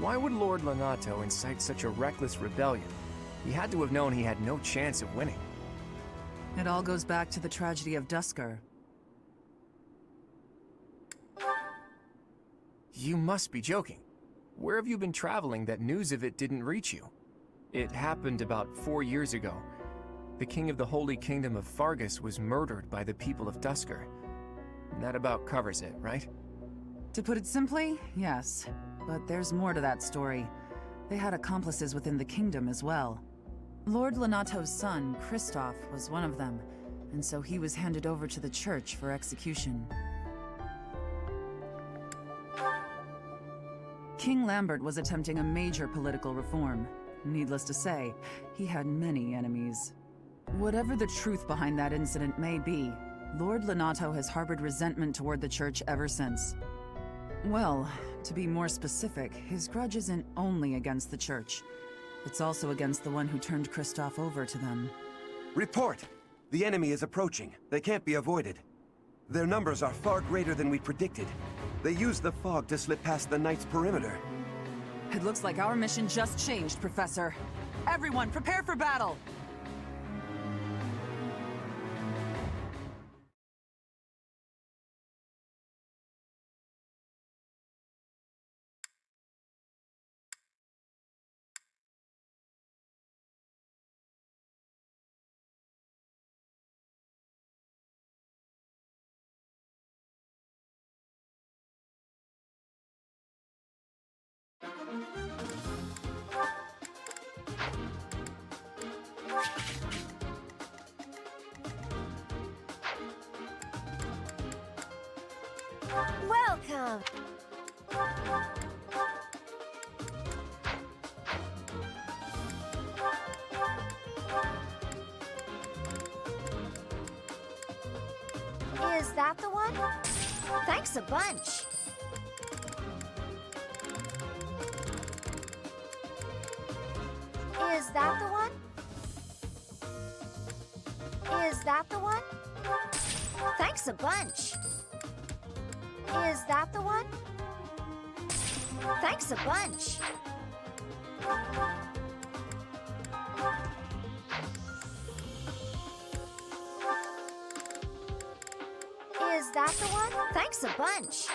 Why would Lord Lonato incite such a reckless rebellion? He had to have known he had no chance of winning. It all goes back to the tragedy of Dusker. You must be joking. Where have you been traveling that news of it didn't reach you? It happened about four years ago. The king of the Holy Kingdom of Faerghus was murdered by the people of Dusker. And that about covers it, right? To put it simply, yes. But there's more to that story. They had accomplices within the kingdom as well. Lord Lonato's son, Christoph, was one of them, and so he was handed over to the church for execution. King Lambert was attempting a major political reform. Needless to say, he had many enemies. Whatever the truth behind that incident may be, Lord Lonato has harbored resentment toward the church ever since. Well, to be more specific, his grudge isn't only against the church. It's also against the one who turned Christoph over to them. Report! The enemy is approaching. They can't be avoided. Their numbers are far greater than we predicted. They used the fog to slip past the knight's perimeter. It looks like our mission just changed, Professor. Everyone, prepare for battle! Welcome. Is that the one? Thanks a bunch. Is that the one? Is that the one? Thanks a bunch. Is that the one? Thanks a bunch. Is that the one? Thanks a bunch.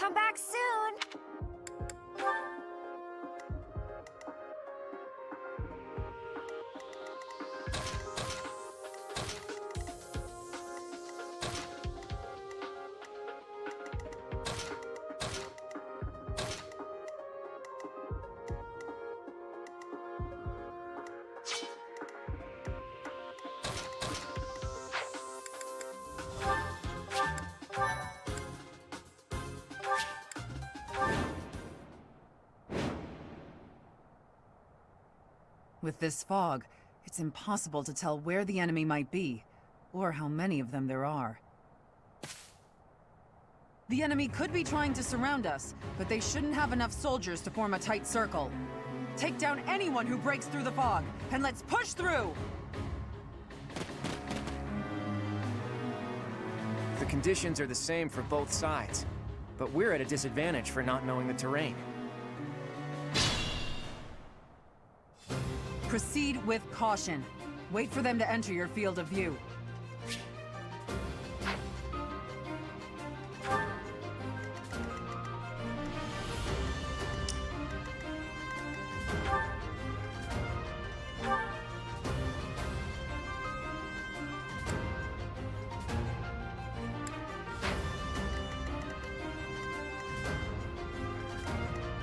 Come back soon. With this fog, it's impossible to tell where the enemy might be, or how many of them there are. The enemy could be trying to surround us, but they shouldn't have enough soldiers to form a tight circle. Take down anyone who breaks through the fog, and let's push through! The conditions are the same for both sides, but we're at a disadvantage for not knowing the terrain. Proceed with caution. Wait for them to enter your field of view.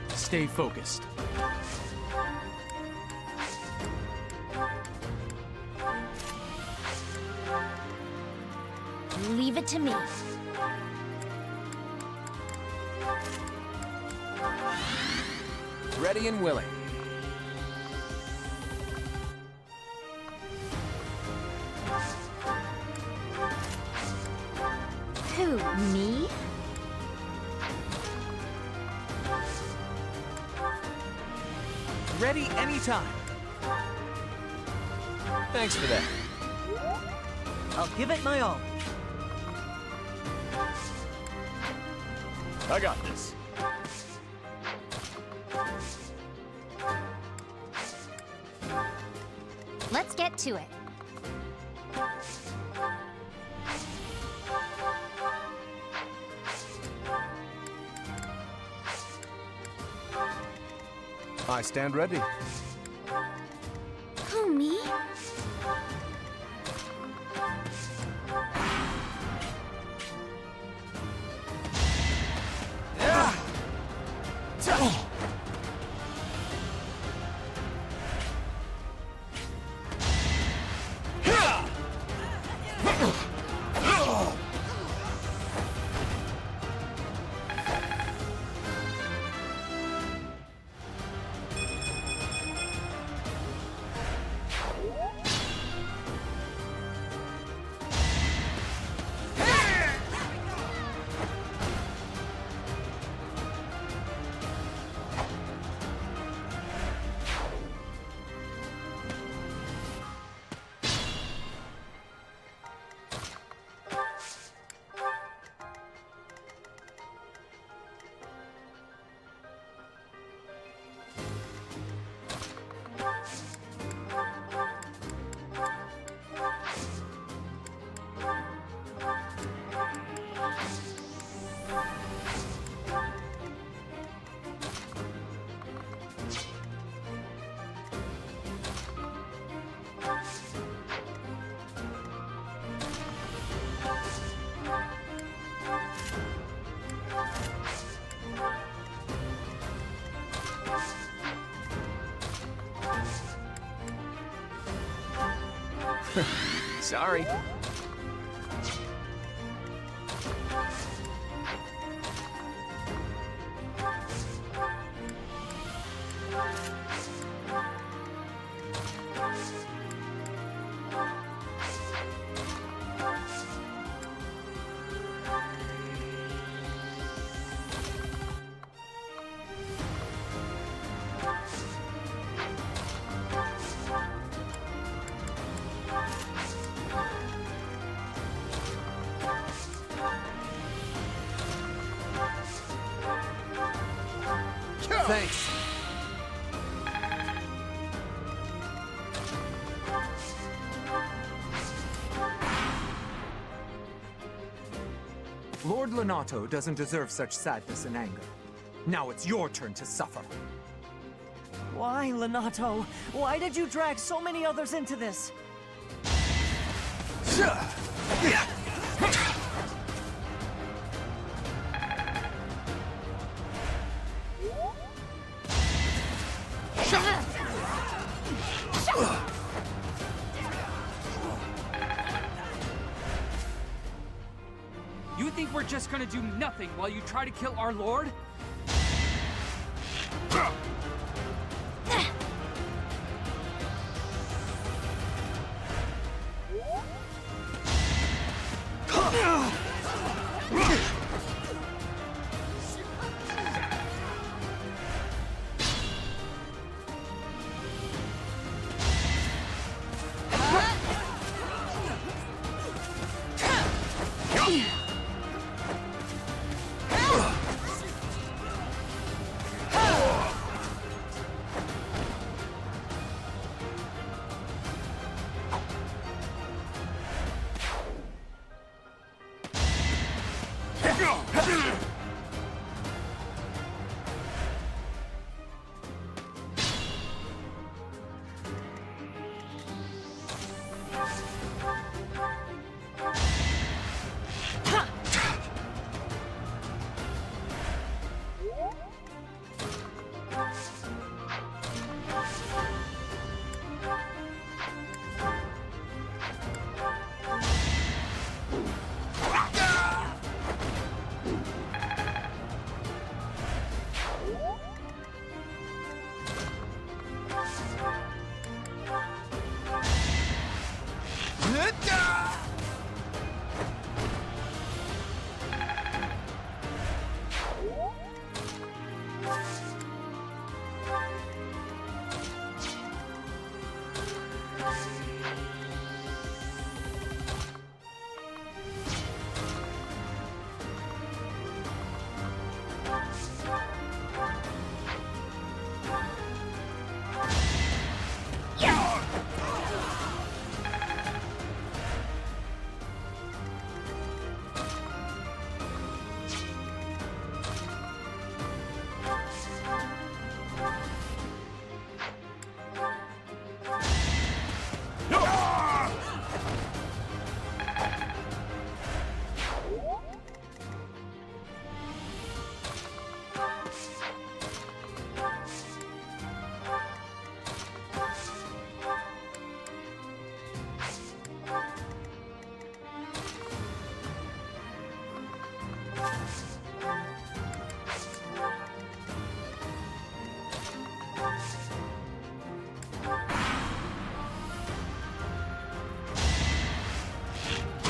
Stay focused. Leave it to me. Ready and willing. Me? Ready anytime. Thanks for that. I'll give it my all. I got this. Let's get to it. I stand ready. Oh, me? Sorry. Thanks. Lord Lonato doesn't deserve such sadness and anger. Now it's your turn to suffer. Why, Lonato? Why did you drag so many others into this? Gonna do nothing while you try to kill our lord?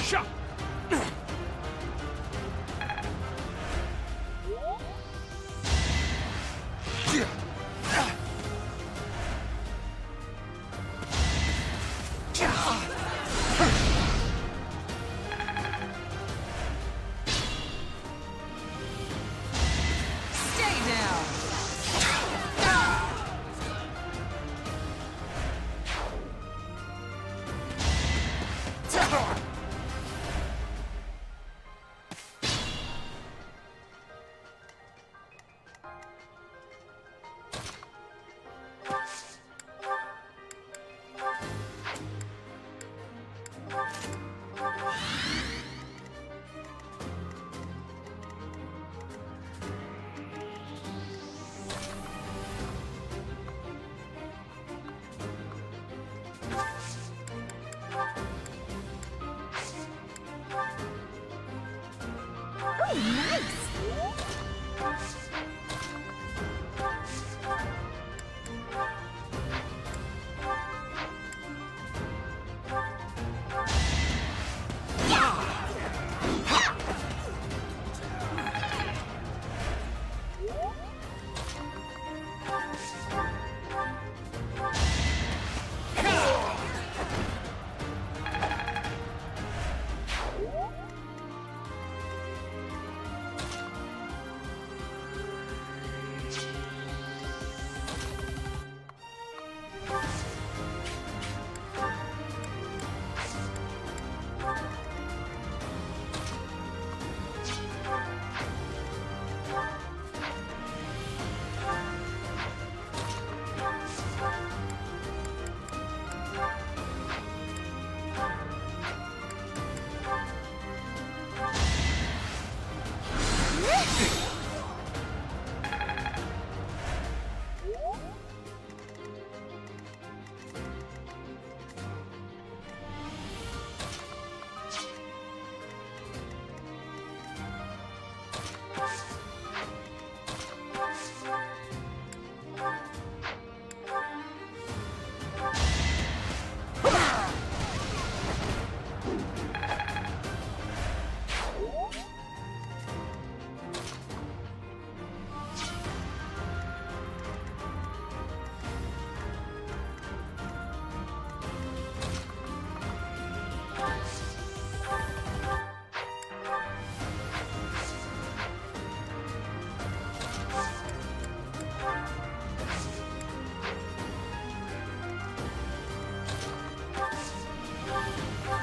shut!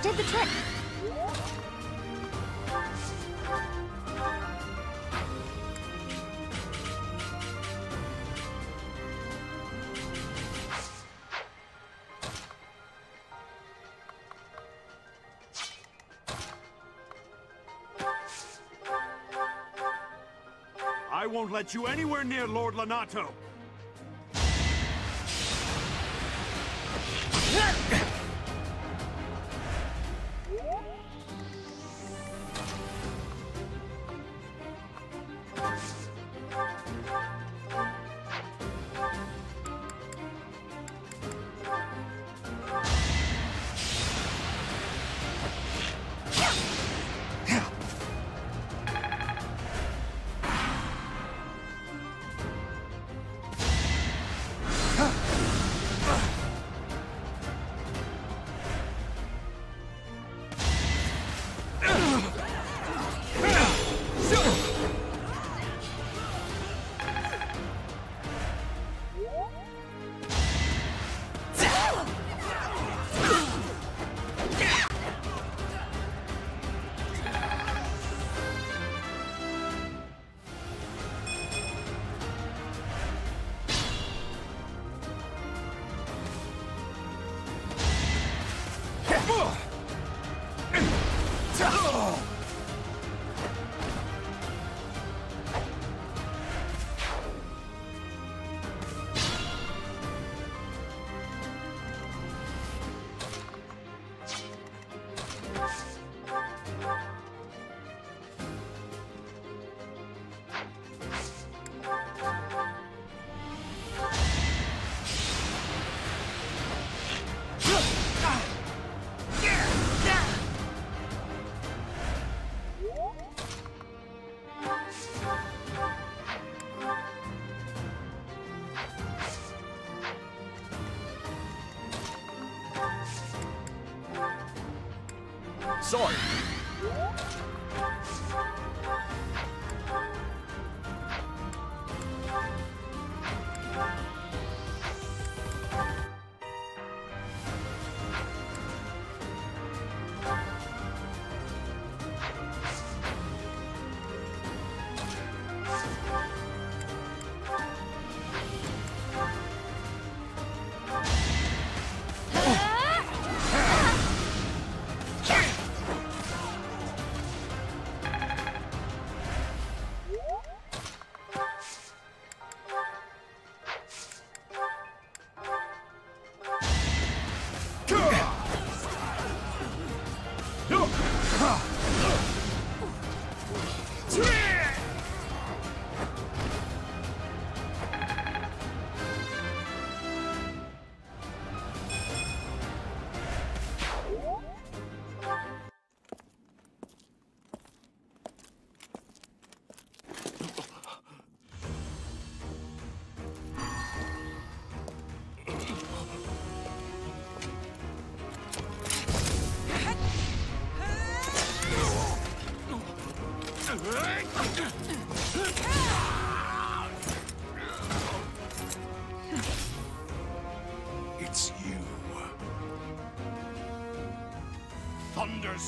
Did the trick! I won't let you anywhere near Lord Lonato! Sorry.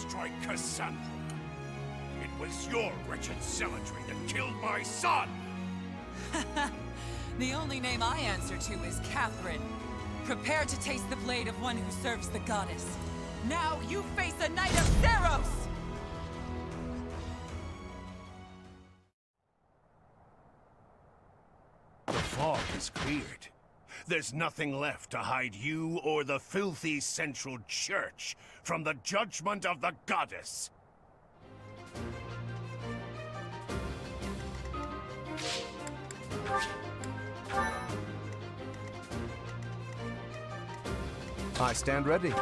Strike Cassandra. It was your wretched zealotry that killed my son! The only name I answer to is Catherine. Prepare to taste the blade of one who serves the goddess. Now you face a knight of Theros! The fog is cleared. There's nothing left to hide you or the filthy Central Church from the judgment of the Goddess. I stand ready.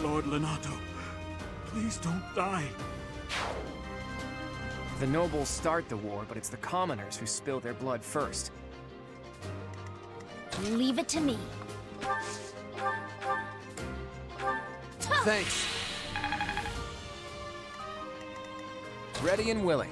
Lord Lonato, please don't die. The nobles start the war, but it's the commoners who spill their blood first. Leave it to me. Thanks. Ready and willing.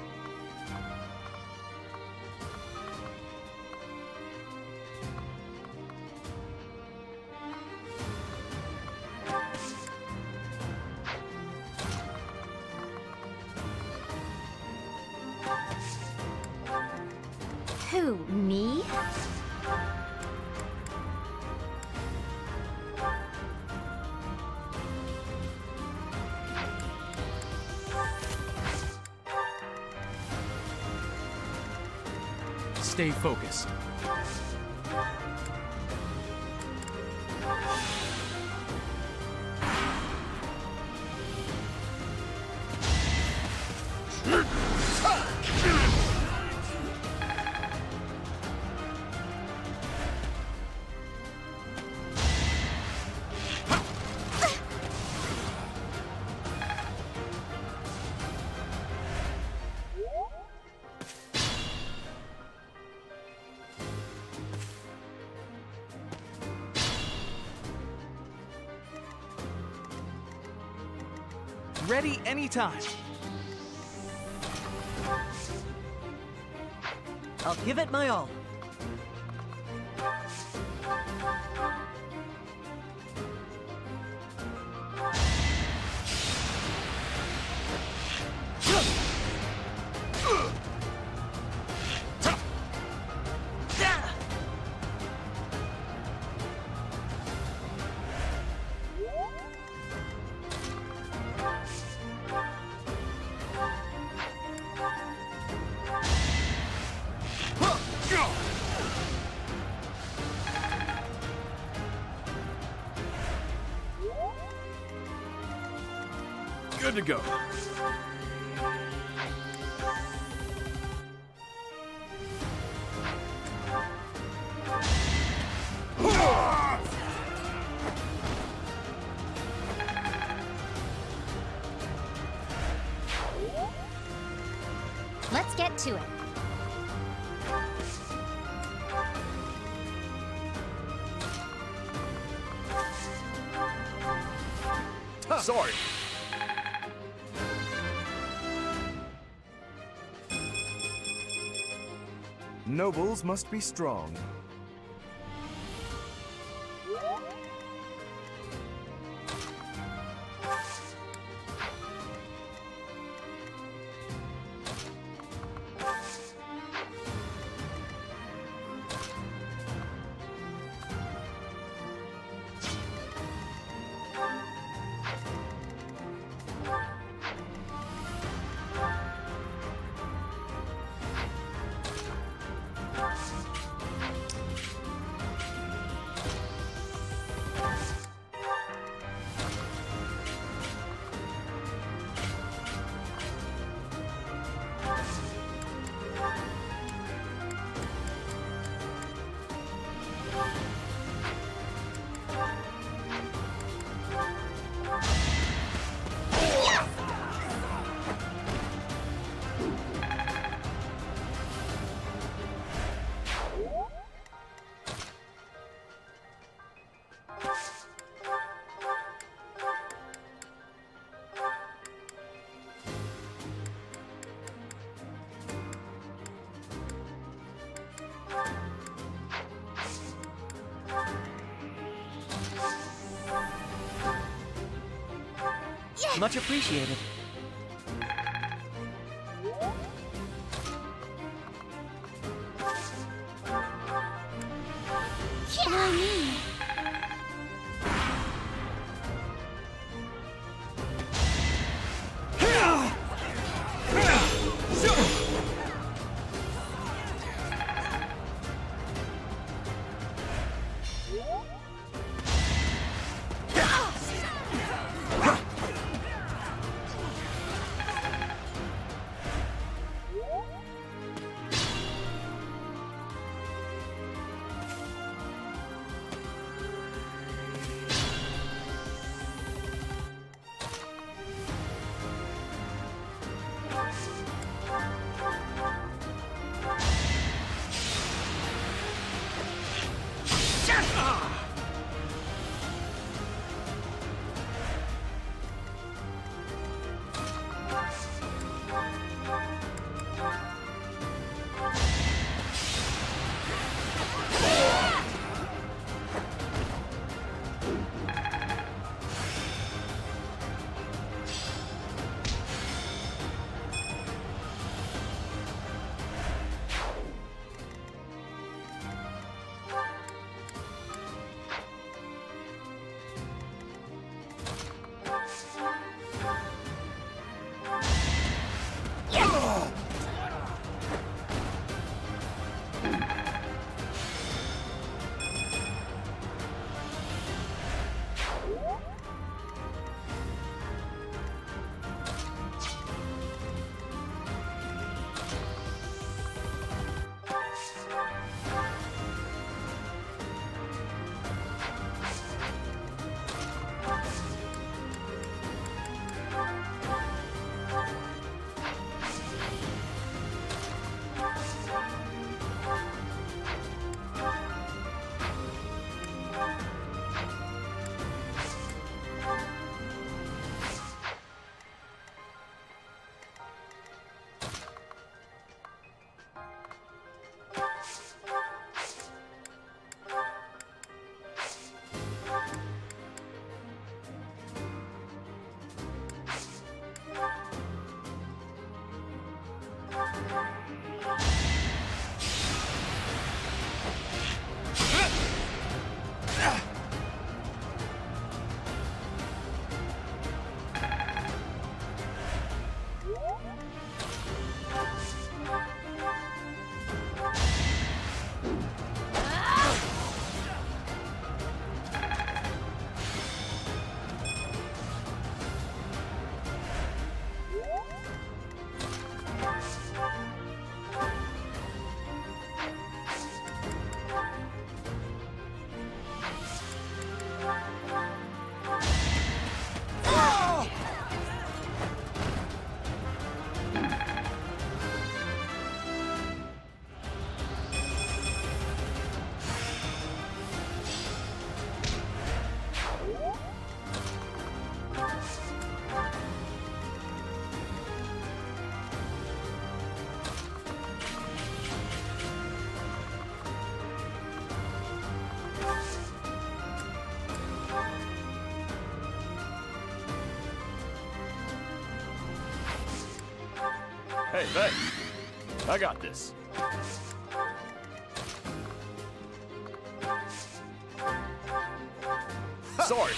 Stay focused. Ready anytime. I'll give it my all. Good to go. Let's get to it. Huh. Sorry. Nobles must be strong. Much appreciated. Hey, thanks. I got this. Sorry.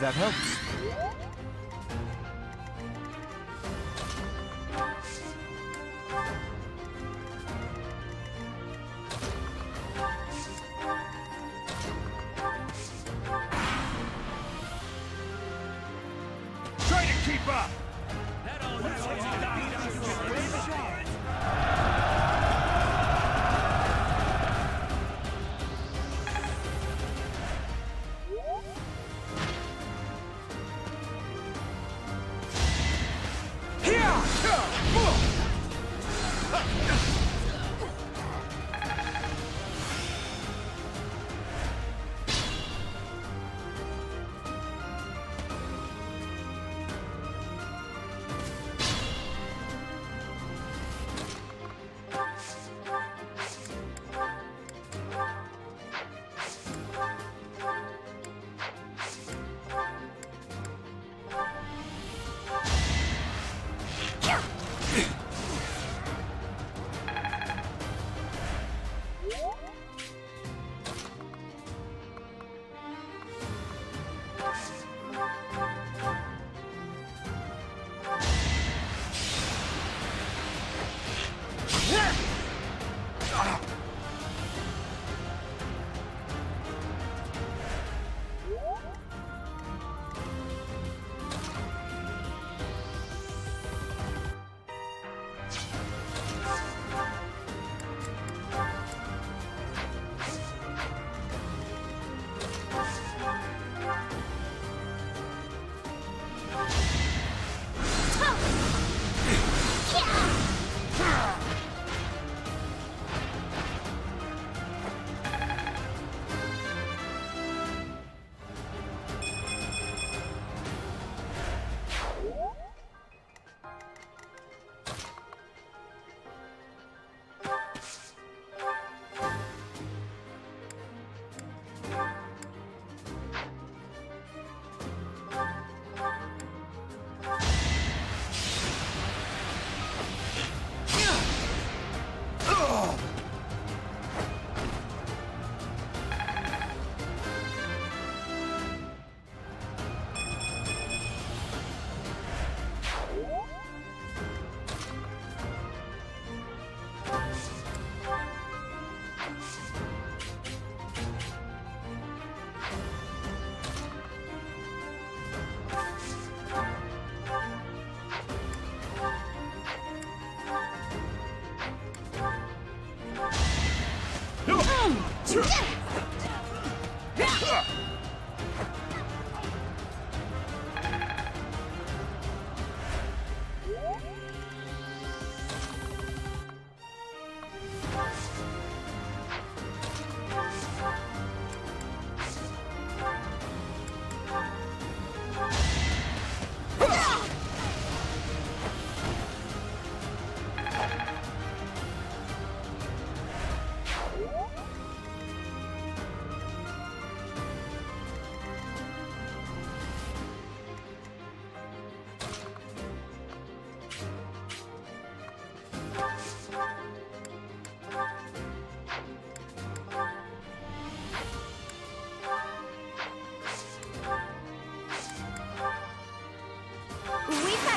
That helps.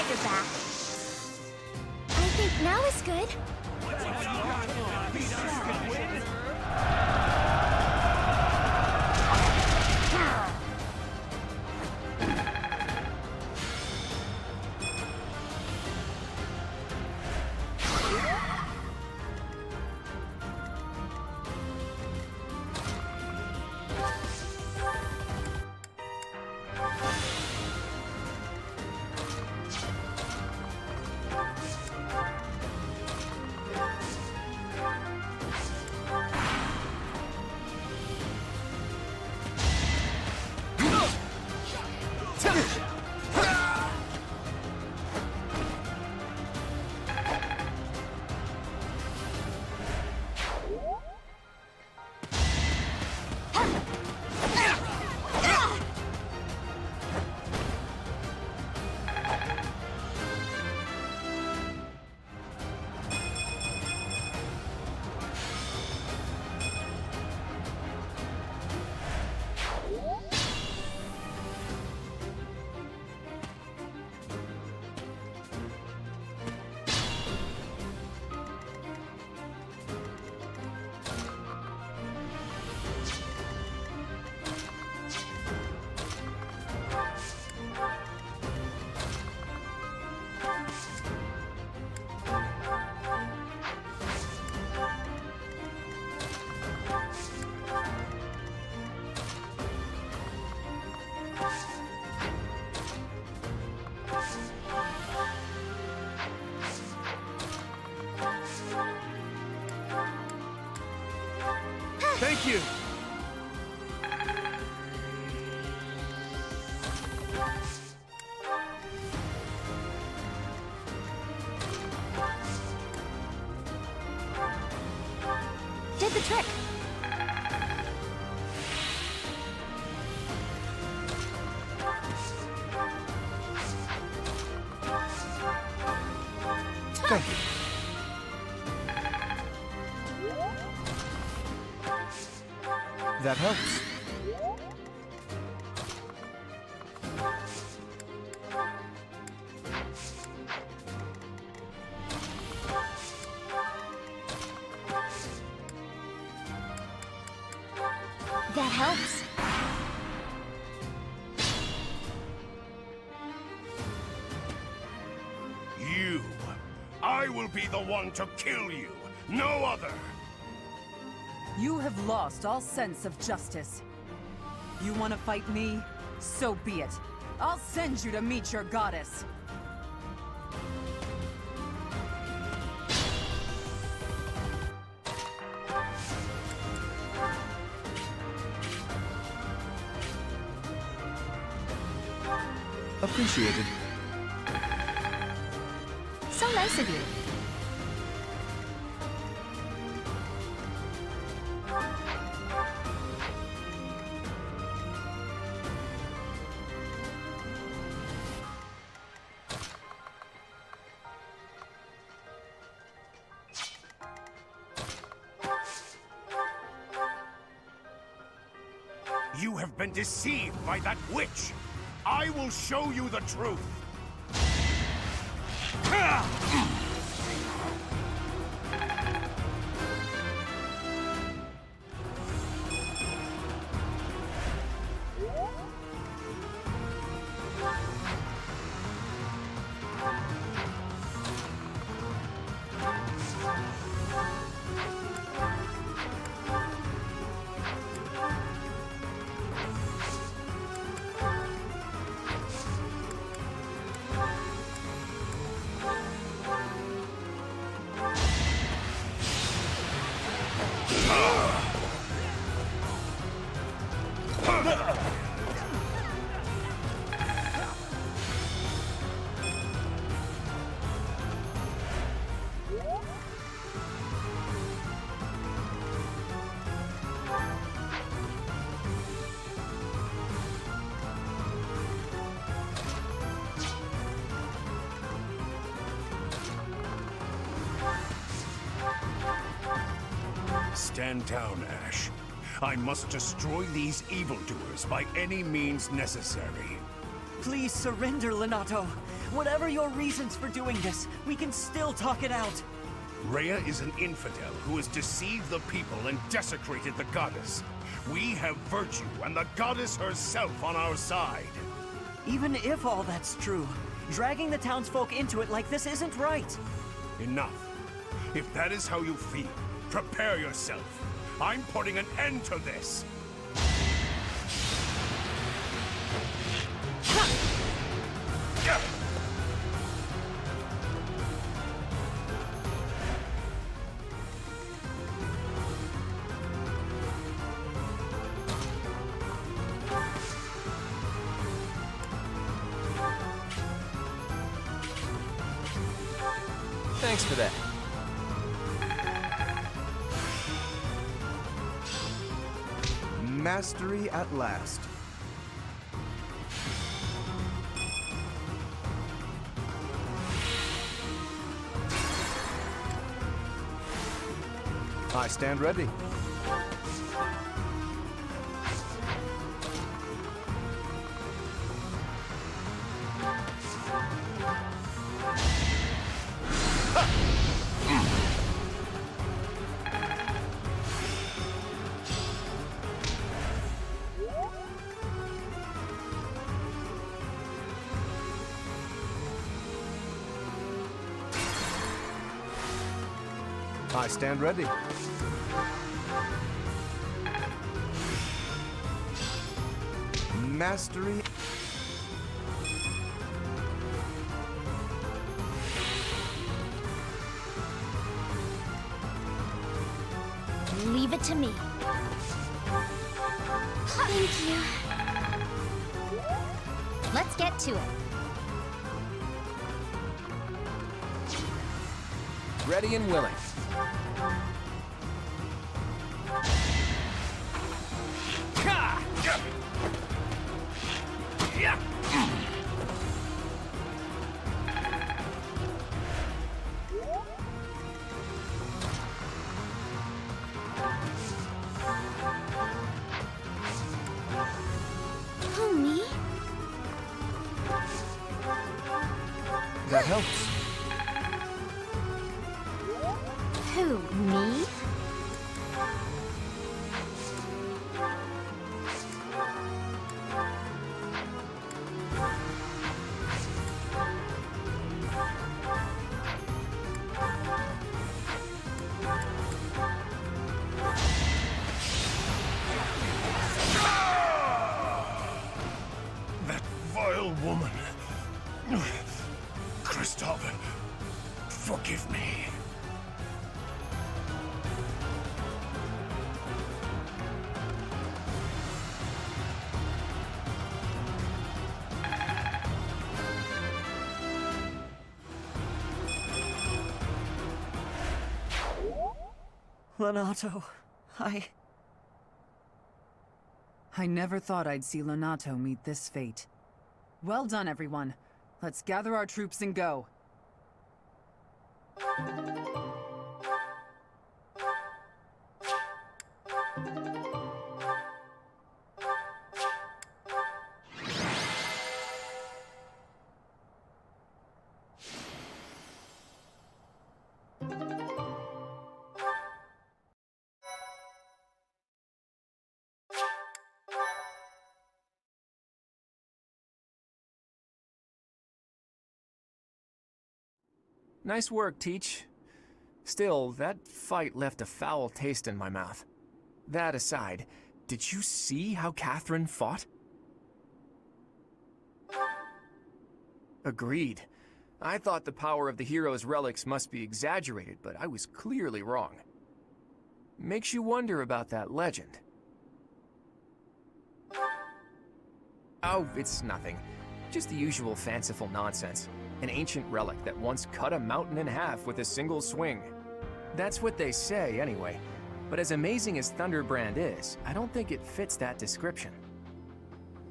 your back. I think now is good. What's What's not not not beat us could win. Thank you. Did the trick. Thank you. That helps. That helps. You. I will be the one to kill you, no other. You have lost all sense of justice. You want to fight me? So be it. I'll send you to meet your goddess. Appreciated. So nice of you. Deceived by that witch. I will show you the truth. Stand down, Ash. I must destroy these evildoers by any means necessary. Please surrender, Lonato. Whatever your reasons for doing this, we can still talk it out. Rhea is an infidel who has deceived the people and desecrated the goddess. We have virtue and the goddess herself on our side. Even if all that's true, dragging the townsfolk into it like this isn't right. Enough. If that is how you feel, prepare yourself. I'm putting an end to this. Thanks for that. Mastery at last. I stand ready. I stand ready. Mastery. Leave it to me. Thank you. Let's get to it. Ready and willing. That helps. Who, me? That vile woman. Christoph, forgive me. Lonato, I... I never thought I'd see Lonato meet this fate. Well done, everyone. Let's gather our troops and go. Nice work, Teach. Still, that fight left a foul taste in my mouth. That aside, did you see how Catherine fought? Agreed. I thought the power of the hero's relics must be exaggerated, but I was clearly wrong. Makes you wonder about that legend. Oh, it's nothing. Just the usual fanciful nonsense. An ancient relic that once cut a mountain in half with a single swing. That's what they say, anyway. But as amazing as Thunderbrand is, I don't think it fits that description.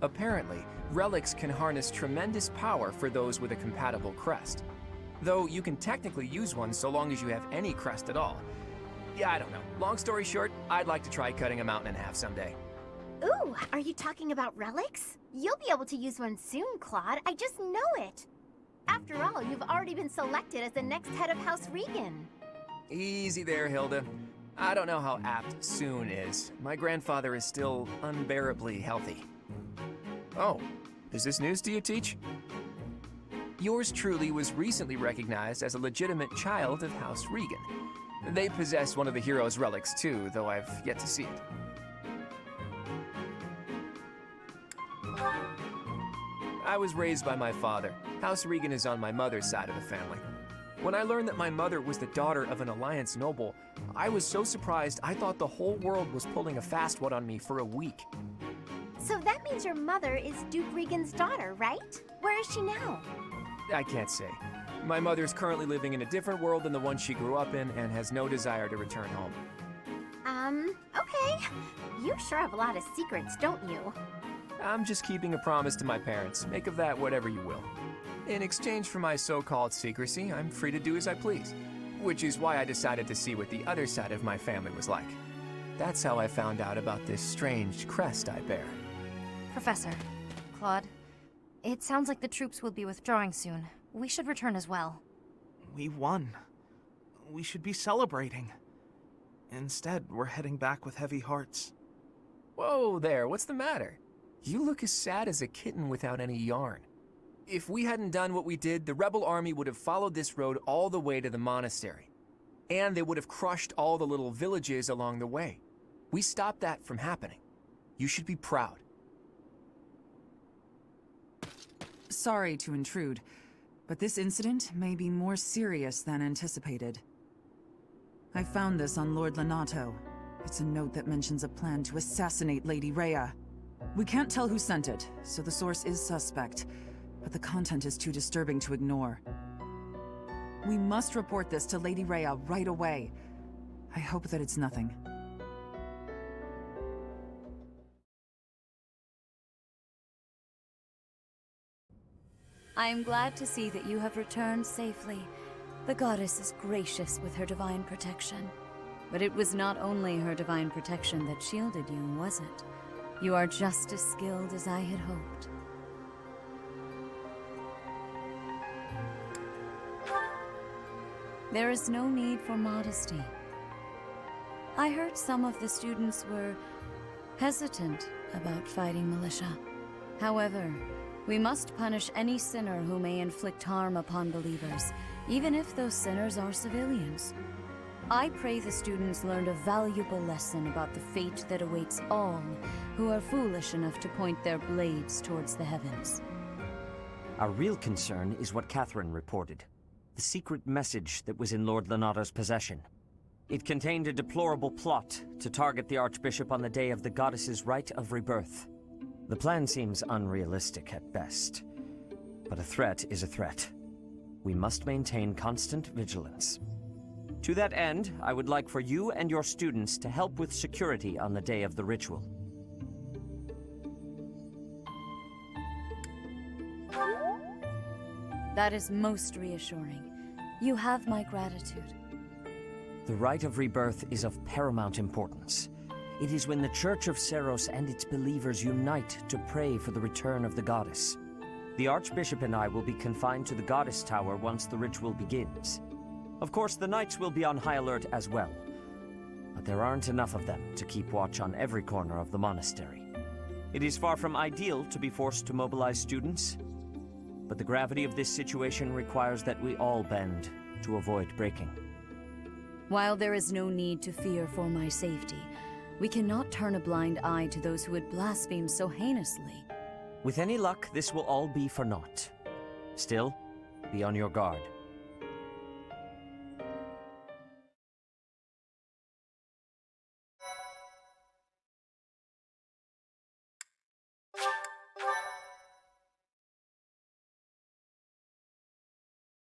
Apparently, relics can harness tremendous power for those with a compatible crest. Though you can technically use one so long as you have any crest at all. Yeah, I don't know. Long story short, I'd like to try cutting a mountain in half someday. Ooh, are you talking about relics? You'll be able to use one soon, Claude. I just know it. After all, you've already been selected as the next head of House Riegan. Easy there, Hilda. I don't know how apt soon is. My grandfather is still unbearably healthy. Oh, is this news to you, Teach? Yours truly was recently recognized as a legitimate child of House Riegan. They possess one of the hero's relics too, though I've yet to see it. I was raised by my father. House Riegan is on my mother's side of the family. When I learned that my mother was the daughter of an Alliance noble, I was so surprised I thought the whole world was pulling a fast one on me for a week. So that means your mother is Duke Riegan's daughter, right? Where is she now? I can't say. My mother is currently living in a different world than the one she grew up in and has no desire to return home. Um, okay. You sure have a lot of secrets, don't you? I'm just keeping a promise to my parents. Make of that whatever you will. In exchange for my so-called secrecy, I'm free to do as I please. Which is why I decided to see what the other side of my family was like. That's how I found out about this strange crest I bear. Professor, Claude, it sounds like the troops will be withdrawing soon. We should return as well. We won. We should be celebrating. Instead, we're heading back with heavy hearts. Whoa there, what's the matter? You look as sad as a kitten without any yarn. If we hadn't done what we did, the rebel army would have followed this road all the way to the monastery. And they would have crushed all the little villages along the way. We stopped that from happening. You should be proud. Sorry to intrude, but this incident may be more serious than anticipated. I found this on Lord Lonato. It's a note that mentions a plan to assassinate Lady Rhea. We can't tell who sent it, so the source is suspect, but the content is too disturbing to ignore. We must report this to Lady Rhea right away. I hope that it's nothing. I am glad to see that you have returned safely. The goddess is gracious with her divine protection. But it was not only her divine protection that shielded you, was it? You are just as skilled as I had hoped. There is no need for modesty. I heard some of the students were hesitant about fighting militia. However, we must punish any sinner who may inflict harm upon believers, even if those sinners are civilians. I pray the students learned a valuable lesson about the fate that awaits all who are foolish enough to point their blades towards the heavens. Our real concern is what Catherine reported, the secret message that was in Lord Lonato's possession. It contained a deplorable plot to target the Archbishop on the day of the Goddess's Rite of Rebirth. The plan seems unrealistic at best, but a threat is a threat. We must maintain constant vigilance. To that end, I would like for you and your students to help with security on the day of the ritual. That is most reassuring. You have my gratitude. The Rite of Rebirth is of paramount importance. It is when the Church of Seiros and its believers unite to pray for the return of the Goddess. The Archbishop and I will be confined to the Goddess Tower once the ritual begins. Of course, the Knights will be on high alert as well. But there aren't enough of them to keep watch on every corner of the monastery. It is far from ideal to be forced to mobilize students, but the gravity of this situation requires that we all bend to avoid breaking. While there is no need to fear for my safety, we cannot turn a blind eye to those who would blaspheme so heinously. With any luck, this will all be for naught. Still, be on your guard.